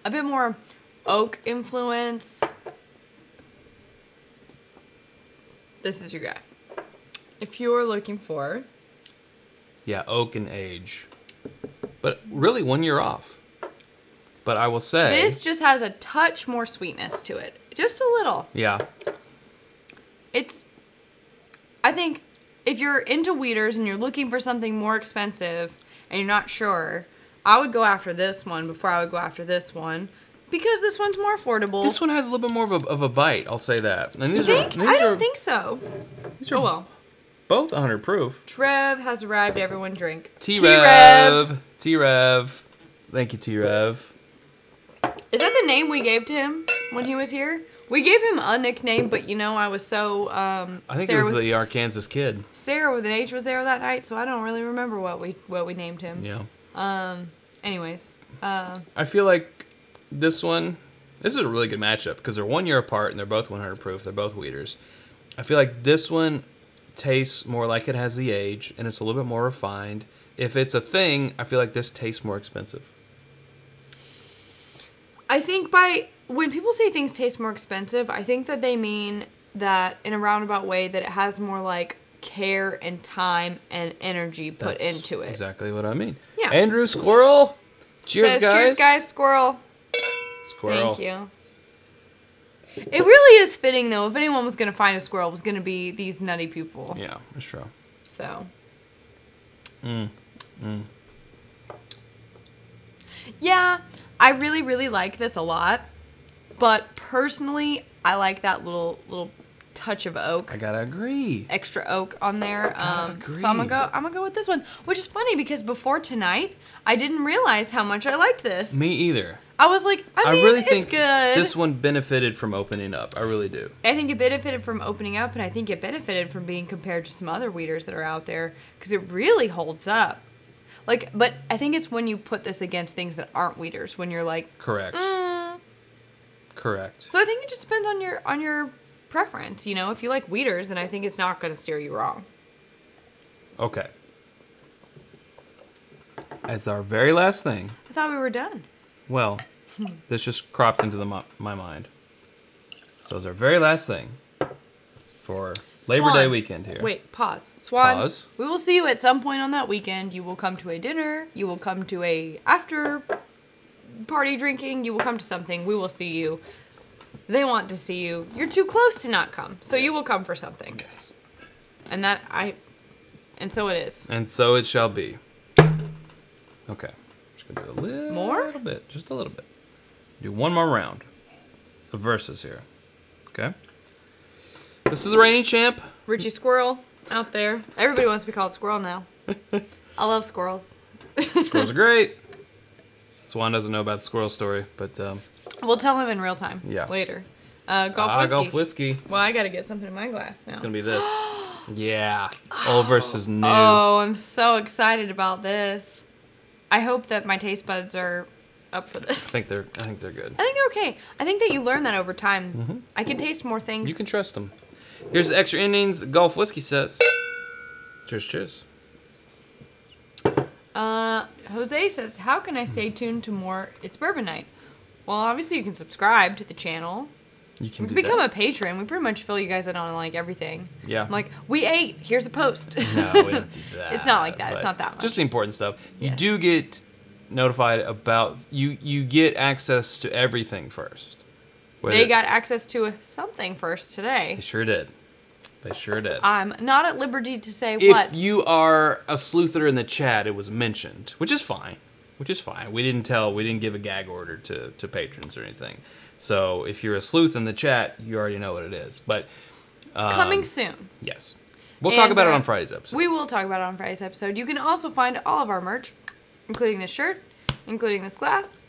a bit more oak influence, this is your guy. If you're looking for... Yeah, oak and age. But really, one year off. But I will say... This just has a touch more sweetness to it. Just a little. Yeah. It's... I think if you're into weeders and you're looking for something more expensive and you're not sure, I would go after this one before I would go after this one because this one's more affordable. This one has a little bit more of a, of a bite, I'll say that. And these you think? Are, these I don't are, think so. These are, oh, well. Both one hundred proof. Trev has arrived. Everyone drink. T-Rev. T-Rev. Thank you, T-Rev. Is that the name we gave to him when he was here? We gave him a nickname, but you know, I was so... Um, I think Sarah it was with, the Arkansas Kid. Sarah with an H was there that night, so I don't really remember what we what we named him. Yeah. Um. Anyways. Uh, I feel like this one... This is a really good matchup because they're one year apart and they're both one hundred proof. They're both wheaters. I feel like this one tastes more like it has the age and it's a little bit more refined. If it's a thing, I feel like this tastes more expensive. I think by when people say things taste more expensive, I think that they mean that in a roundabout way that it has more like care and time and energy put That's into it. Exactly what I mean. Yeah. Andrew Squirrel. Cheers, Says, guys. Cheers, guys. Squirrel. Squirrel. Thank you. It really is fitting, though. If anyone was going to find a squirrel, it was going to be these nutty people. Yeah, that's true. So. Mm. Mm. Yeah, I really, really like this a lot. But personally, I like that little little touch of oak. I gotta agree. Extra oak on there. Um, agree. So I'm gonna go. I'm gonna go with this one, which is funny because before tonight, I didn't realize how much I liked this. Me either. I was like, I, I mean, really it's think good. This one benefited from opening up. I really do. I think it benefited from opening up, and I think it benefited from being compared to some other wheaters that are out there because it really holds up. Like, but I think it's when you put this against things that aren't wheaters when you're like, correct, mm. correct. So I think it just depends on your on your preference. You know, if you like wheaters, then I think it's not going to steer you wrong. Okay. That's our very last thing. I thought we were done. Well, this just cropped into the my mind. So it's our very last thing for Labor Swan. Day weekend here. Wait, pause. Swan, pause. We will see you at some point on that weekend. You will come to a dinner. You will come to a after party drinking. You will come to something. We will see you. They want to see you. You're too close to not come. So you will come for something. Yes. And that I, and so it is. And so it shall be. Okay. Do a little more? bit, just a little bit. Do one more round of verses here. Okay. This is the reigning champ. Richie Squirrel out there. Everybody wants to be called Squirrel now. I love squirrels. Squirrels are great. Swan doesn't know about the squirrel story, but um, we'll tell him in real time. Yeah. Later. Uh, golf uh, whiskey. Golf whiskey. Well, I got to get something in my glass now. It's gonna be this. Yeah. Old versus new. Oh, I'm so excited about this. I hope that my taste buds are up for this. I think they're. I think they're good. I think they're okay. I think that you learn that over time. Mm-hmm. I can taste more things. You can trust them. Here's the extra innings. Golf whiskey says. Cheers, cheers. Uh, Jose says, "How can I stay tuned to more? It's Bourbon Night." Well, obviously you can subscribe to the channel. You can do become that. a patron. We pretty much fill you guys in on like everything. Yeah. I'm like, we ate. Here's a post. No, we don't do that. It's not like that. It's not that much. Just the important stuff. You yes. do get notified about you. You get access to everything first. Whether they got access to something first today. They sure did. They sure did. I'm not at liberty to say if what. If you are a sleuther in the chat, it was mentioned, which is fine. Which is fine. We didn't tell. We didn't give a gag order to to patrons or anything. So if you're a sleuth in the chat, you already know what it is. But um, it's coming soon. Yes. We'll and, talk about uh, it on Friday's episode. We will talk about it on Friday's episode. You can also find all of our merch, including this shirt, including this glass,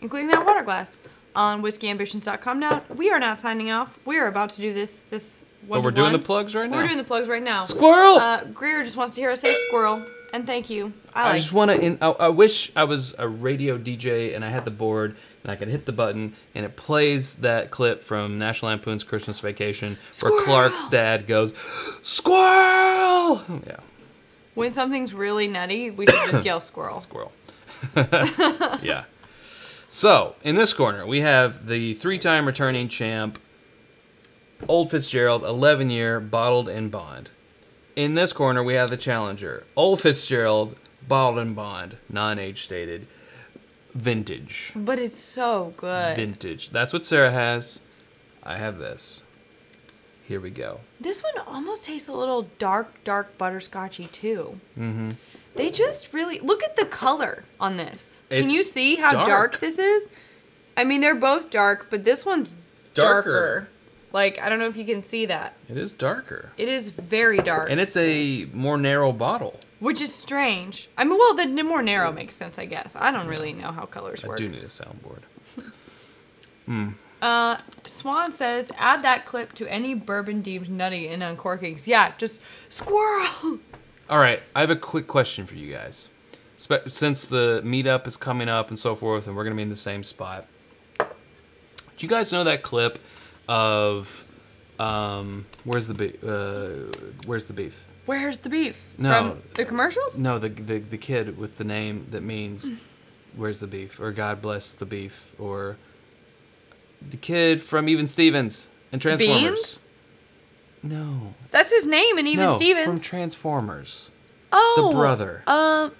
including that water glass, on whiskey ambitions dot com now. We are not signing off. We are about to do this this one. But we're doing the plugs right now. We're doing the plugs right now. Squirrel! Uh, Greer just wants to hear us say squirrel. And thank you. I, I just want to. I, I wish I was a radio D J and I had the board and I could hit the button and it plays that clip from National Lampoon's Christmas Vacation squirrel. Where Clark's dad goes, "Squirrel!" Yeah. When something's really nutty, we should just yell "squirrel." Squirrel. Yeah. So in this corner we have the three-time returning champ, Old Fitzgerald, eleven-year bottled and bond. In this corner, we have the challenger, Old Fitzgerald, bottled and bond, non-age stated, vintage. But it's so good. Vintage. That's what Sarah has. I have this. Here we go. This one almost tastes a little dark, dark butterscotchy too. Mm-hmm. They just really look at the color on this. It's Can you see how dark. dark this is? I mean, they're both dark, but this one's darker. darker. Like, I don't know if you can see that. It is darker. It is very dark. And it's a more narrow bottle. Which is strange. I mean, well, the more narrow makes sense, I guess. I don't really know how colors I work. I do need a soundboard. Hmm. Uh, Swan says, add that clip to any bourbon deemed nutty in uncorkings. Yeah, just squirrel. All right, I have a quick question for you guys. Spe- since the meetup is coming up and so forth, and we're going to be in the same spot. Do you guys know that clip of, um, where's the beef? Uh, where's the beef? Where's the beef? No. From the commercials? No, the, the, the kid with the name that means, where's the beef? Or God bless the beef? Or... the kid from Even Stevens and Transformers. Beans? No. That's his name in Even no, Stevens. From Transformers. Oh. The brother. Um.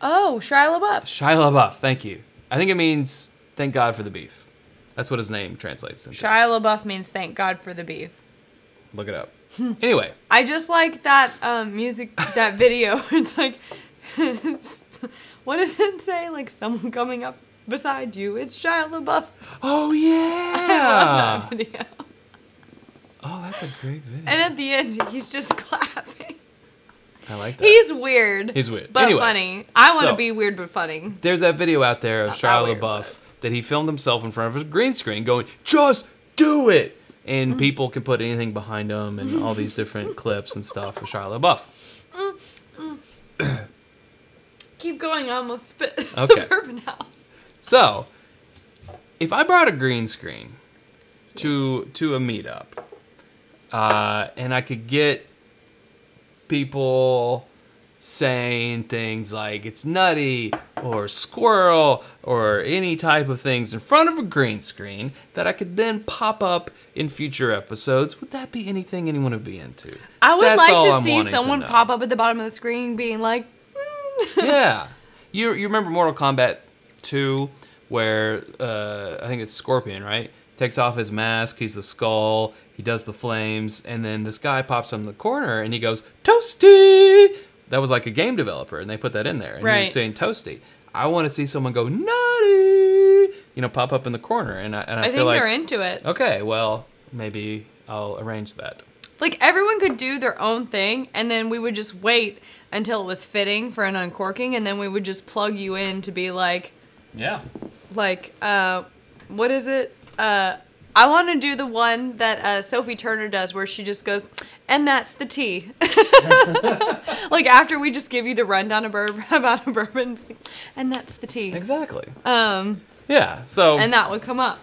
Oh, Shia LaBeouf. Shia LaBeouf. Thank you. I think it means thank God for the beef. That's what his name translates into. Shia LaBeouf means thank God for the beef. Look it up. Anyway. I just like that um, music, that video. It's like, what does it say? Like someone coming up beside you, it's Shia LaBeouf. Oh, yeah. I love that video. Oh, that's a great video. And at the end, he's just clapping. I like that. He's weird. He's weird. But anyway, funny. I want to so, be weird but funny. There's that video out there of Not Shia that LaBeouf weird, that he filmed himself in front of his green screen going, just do it. And mm. people can put anything behind him and all these different clips and stuff for Shia LaBeouf. Mm, mm. Keep going. I almost spit okay. the bourbon out. So, if I brought a green screen to to a meetup, uh, and I could get people saying things like it's nutty or squirrel or any type of things in front of a green screen that I could then pop up in future episodes, would that be anything anyone would be into? I would That's like to I'm see someone to pop up at the bottom of the screen being like, mm. Yeah. You, you remember Mortal Kombat two, where uh, I think it's Scorpion, right? Takes off his mask, he's the skull, he does the flames, and then this guy pops in the corner and he goes, Toasty! That was like a game developer, and they put that in there. And right. he was saying Toasty. I want to see someone go, Nutty! You know, pop up in the corner, and I, and I, I feel think like, they're into it. Okay, well, maybe I'll arrange that. Like, everyone could do their own thing, and then we would just wait until it was fitting for an uncorking, and then we would just plug you in to be like, yeah. Like, uh, what is it? Uh, I want to do the one that uh, Sophie Turner does where she just goes, and that's the tea. Like, after we just give you the rundown of bourbon, about a bourbon, and that's the tea. Exactly. Um, yeah, so. And that would come up.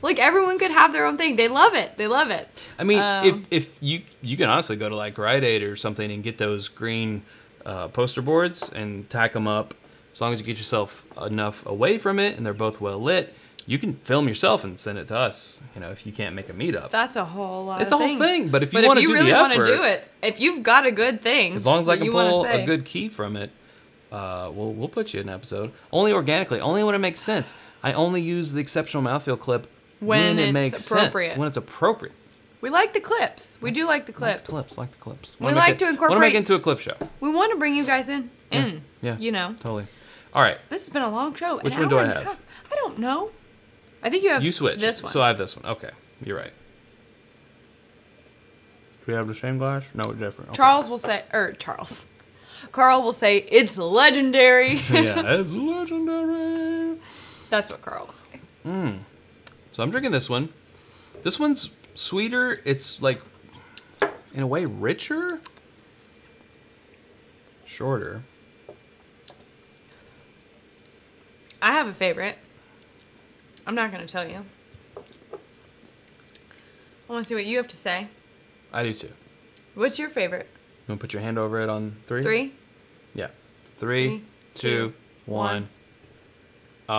Like, everyone could have their own thing. They love it. They love it. I mean, um, if, if you, you can honestly go to, like, Rite Aid or something and get those green uh, poster boards and tack them up. As long as you get yourself enough away from it and they're both well lit, you can film yourself and send it to us, you know, if you can't make a meetup. That's a whole lot It's of a whole thing, but if you want to do really the effort. But if you really want to do it, if you've got a good thing. As long as I can pull a good key from it, uh, we'll, we'll put you in an episode. Only organically, only when it makes sense. I only use the exceptional mouthfeel clip when, when it makes appropriate. sense. When it's appropriate. We like the clips. We do like the clips. Like the clips, like the clips. We like to incorporate. We want to make it into a clip show. We want to bring you guys in, in, yeah, yeah, you know. Totally. All right. This has been a long show. Which one do I have? I don't know. I think you have you switched, this one. So I have this one. Okay. You're right. Do we have the same glass? No, we're different. Okay. Charles will say, or Charles. Carl will say, it's legendary. Yeah, it's legendary. That's what Carl will say. Mm. So I'm drinking this one. This one's sweeter. It's like, in a way, richer. Shorter. I have a favorite. I'm not going to tell you. I want to see what you have to say. I do too. What's your favorite? You want to put your hand over it on three? Three? Yeah. Three, three two, two, one. one.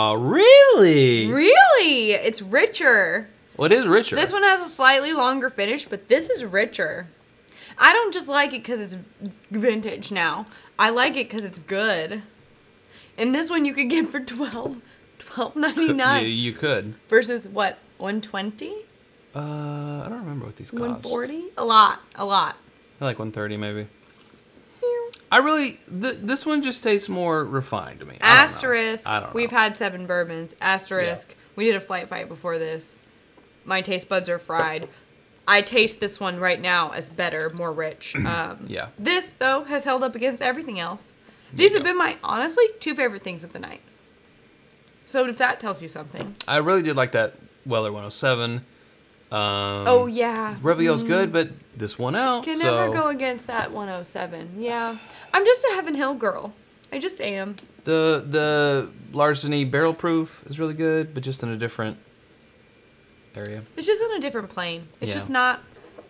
Uh, really? Really? It's richer. Well, it is richer. This one has a slightly longer finish, but this is richer. I don't just like it because it's vintage now. I like it because it's good. And this one you could get for twelve, twelve ninety nine. You could. Versus what, one twenty? Uh, I don't remember what these cost. One forty? A lot, a lot. I like one thirty maybe. I really, th this one just tastes more refined to me. I Asterisk. Don't know. I don't know. We've had seven bourbons. Asterisk. Yeah. We did a flight fight before this. my taste buds are fried. I taste this one right now as better, more rich. Um, yeah. This, though, has held up against everything else. These yeah. have been my, honestly, two favorite things of the night. So if that tells you something. I really did like that Weller one oh seven. Um, oh, yeah. Rebel Yell's mm. good, but this one out. Can so. never go against that one oh seven. Yeah. I'm just a Heaven Hill girl. I just am. The the Larceny Barrel Proof is really good, but just in a different area. It's just on a different plane. It's yeah. just not...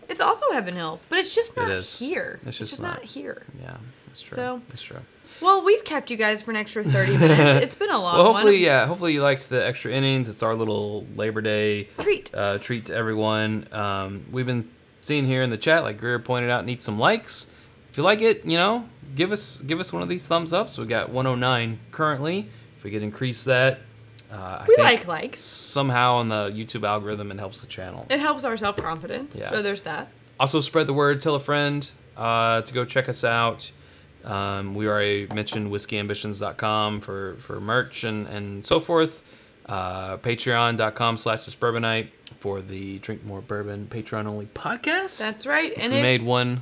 It's also Heaven Hill, but it's just not it here. It's just, it's just not. not here. Yeah, that's true. So, that's true. Well, we've kept you guys for an extra thirty minutes. It's been a long well, hopefully, one. yeah. Hopefully you liked the extra innings. It's our little Labor Day treat uh, treat to everyone. Um, we've been seeing here in the chat, like Greer pointed out, need some likes. If you like it, you know, give us give us one of these thumbs ups. We got one oh nine currently. If we could increase that, uh, I we think like likes somehow on the YouTube algorithm, it helps the channel. It helps our self confidence. Yeah. So there's that. Also spread the word. Tell a friend uh, to go check us out. Um, we already mentioned whiskey ambitions dot com for for merch and and so forth. Uh, Patreon dot com slash It's Bourbon Night for the Drink More Bourbon Patreon only podcast. That's right. And we if... made one.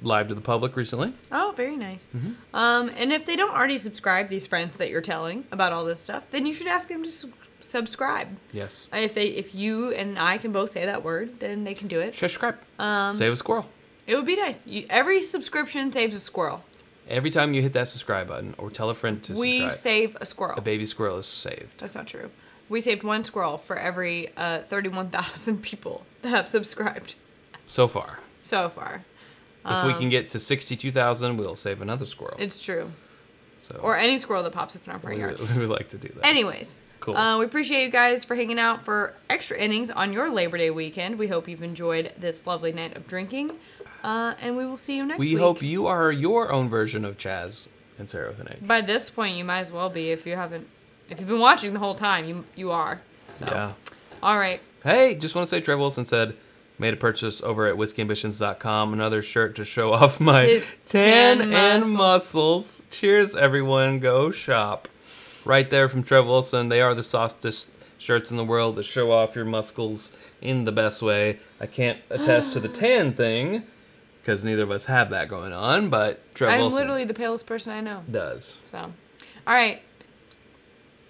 live to the public recently. Oh, very nice. Mm-hmm. Um, and if they don't already subscribe, these friends that you're telling about all this stuff, then you should ask them to su subscribe. Yes. If they, if you and I can both say that word, then they can do it. Subscribe. Um, save a squirrel. It would be nice. You, every subscription saves a squirrel. Every time you hit that subscribe button or tell a friend to we subscribe. We save a squirrel. A baby squirrel is saved. That's not true. We saved one squirrel for every uh, thirty-one thousand people that have subscribed. So far. So far. If we can get to sixty-two thousand, we'll save another squirrel. It's true. So, or any squirrel that pops up in our front yard. We would like to do that. Anyways. Cool. Uh, we appreciate you guys for hanging out for extra innings on your Labor Day weekend. We hope you've enjoyed this lovely night of drinking. Uh, and we will see you next we week. We hope you are your own version of Chaz and Sara with an H. By this point, you might as well be. If you haven't, if you've been watching the whole time, you, you are. So. Yeah. All right. Hey, just want to say Trev Wilson said... Made a purchase over at whiskey ambitions dot com. Another shirt to show off my His tan, tan muscles. and muscles. Cheers, everyone. Go shop. Right there from Trev Wilson. They are the softest shirts in the world that show off your muscles in the best way. I can't attest to the tan thing because neither of us have that going on, but Trev I'm Wilson. I'm literally the palest person I know. Does. So, all right.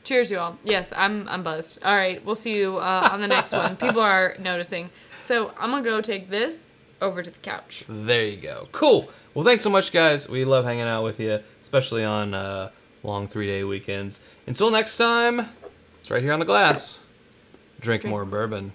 Cheers, you all. Yes, I'm I'm buzzed. All right, we'll see you uh, on the next one. People are noticing. So I'm going to go take this over to the couch. There you go. Cool. Well, thanks so much, guys. We love hanging out with you, especially on uh, long three-day weekends. Until next time, it's right here on the glass. Drink, Drink. more bourbon.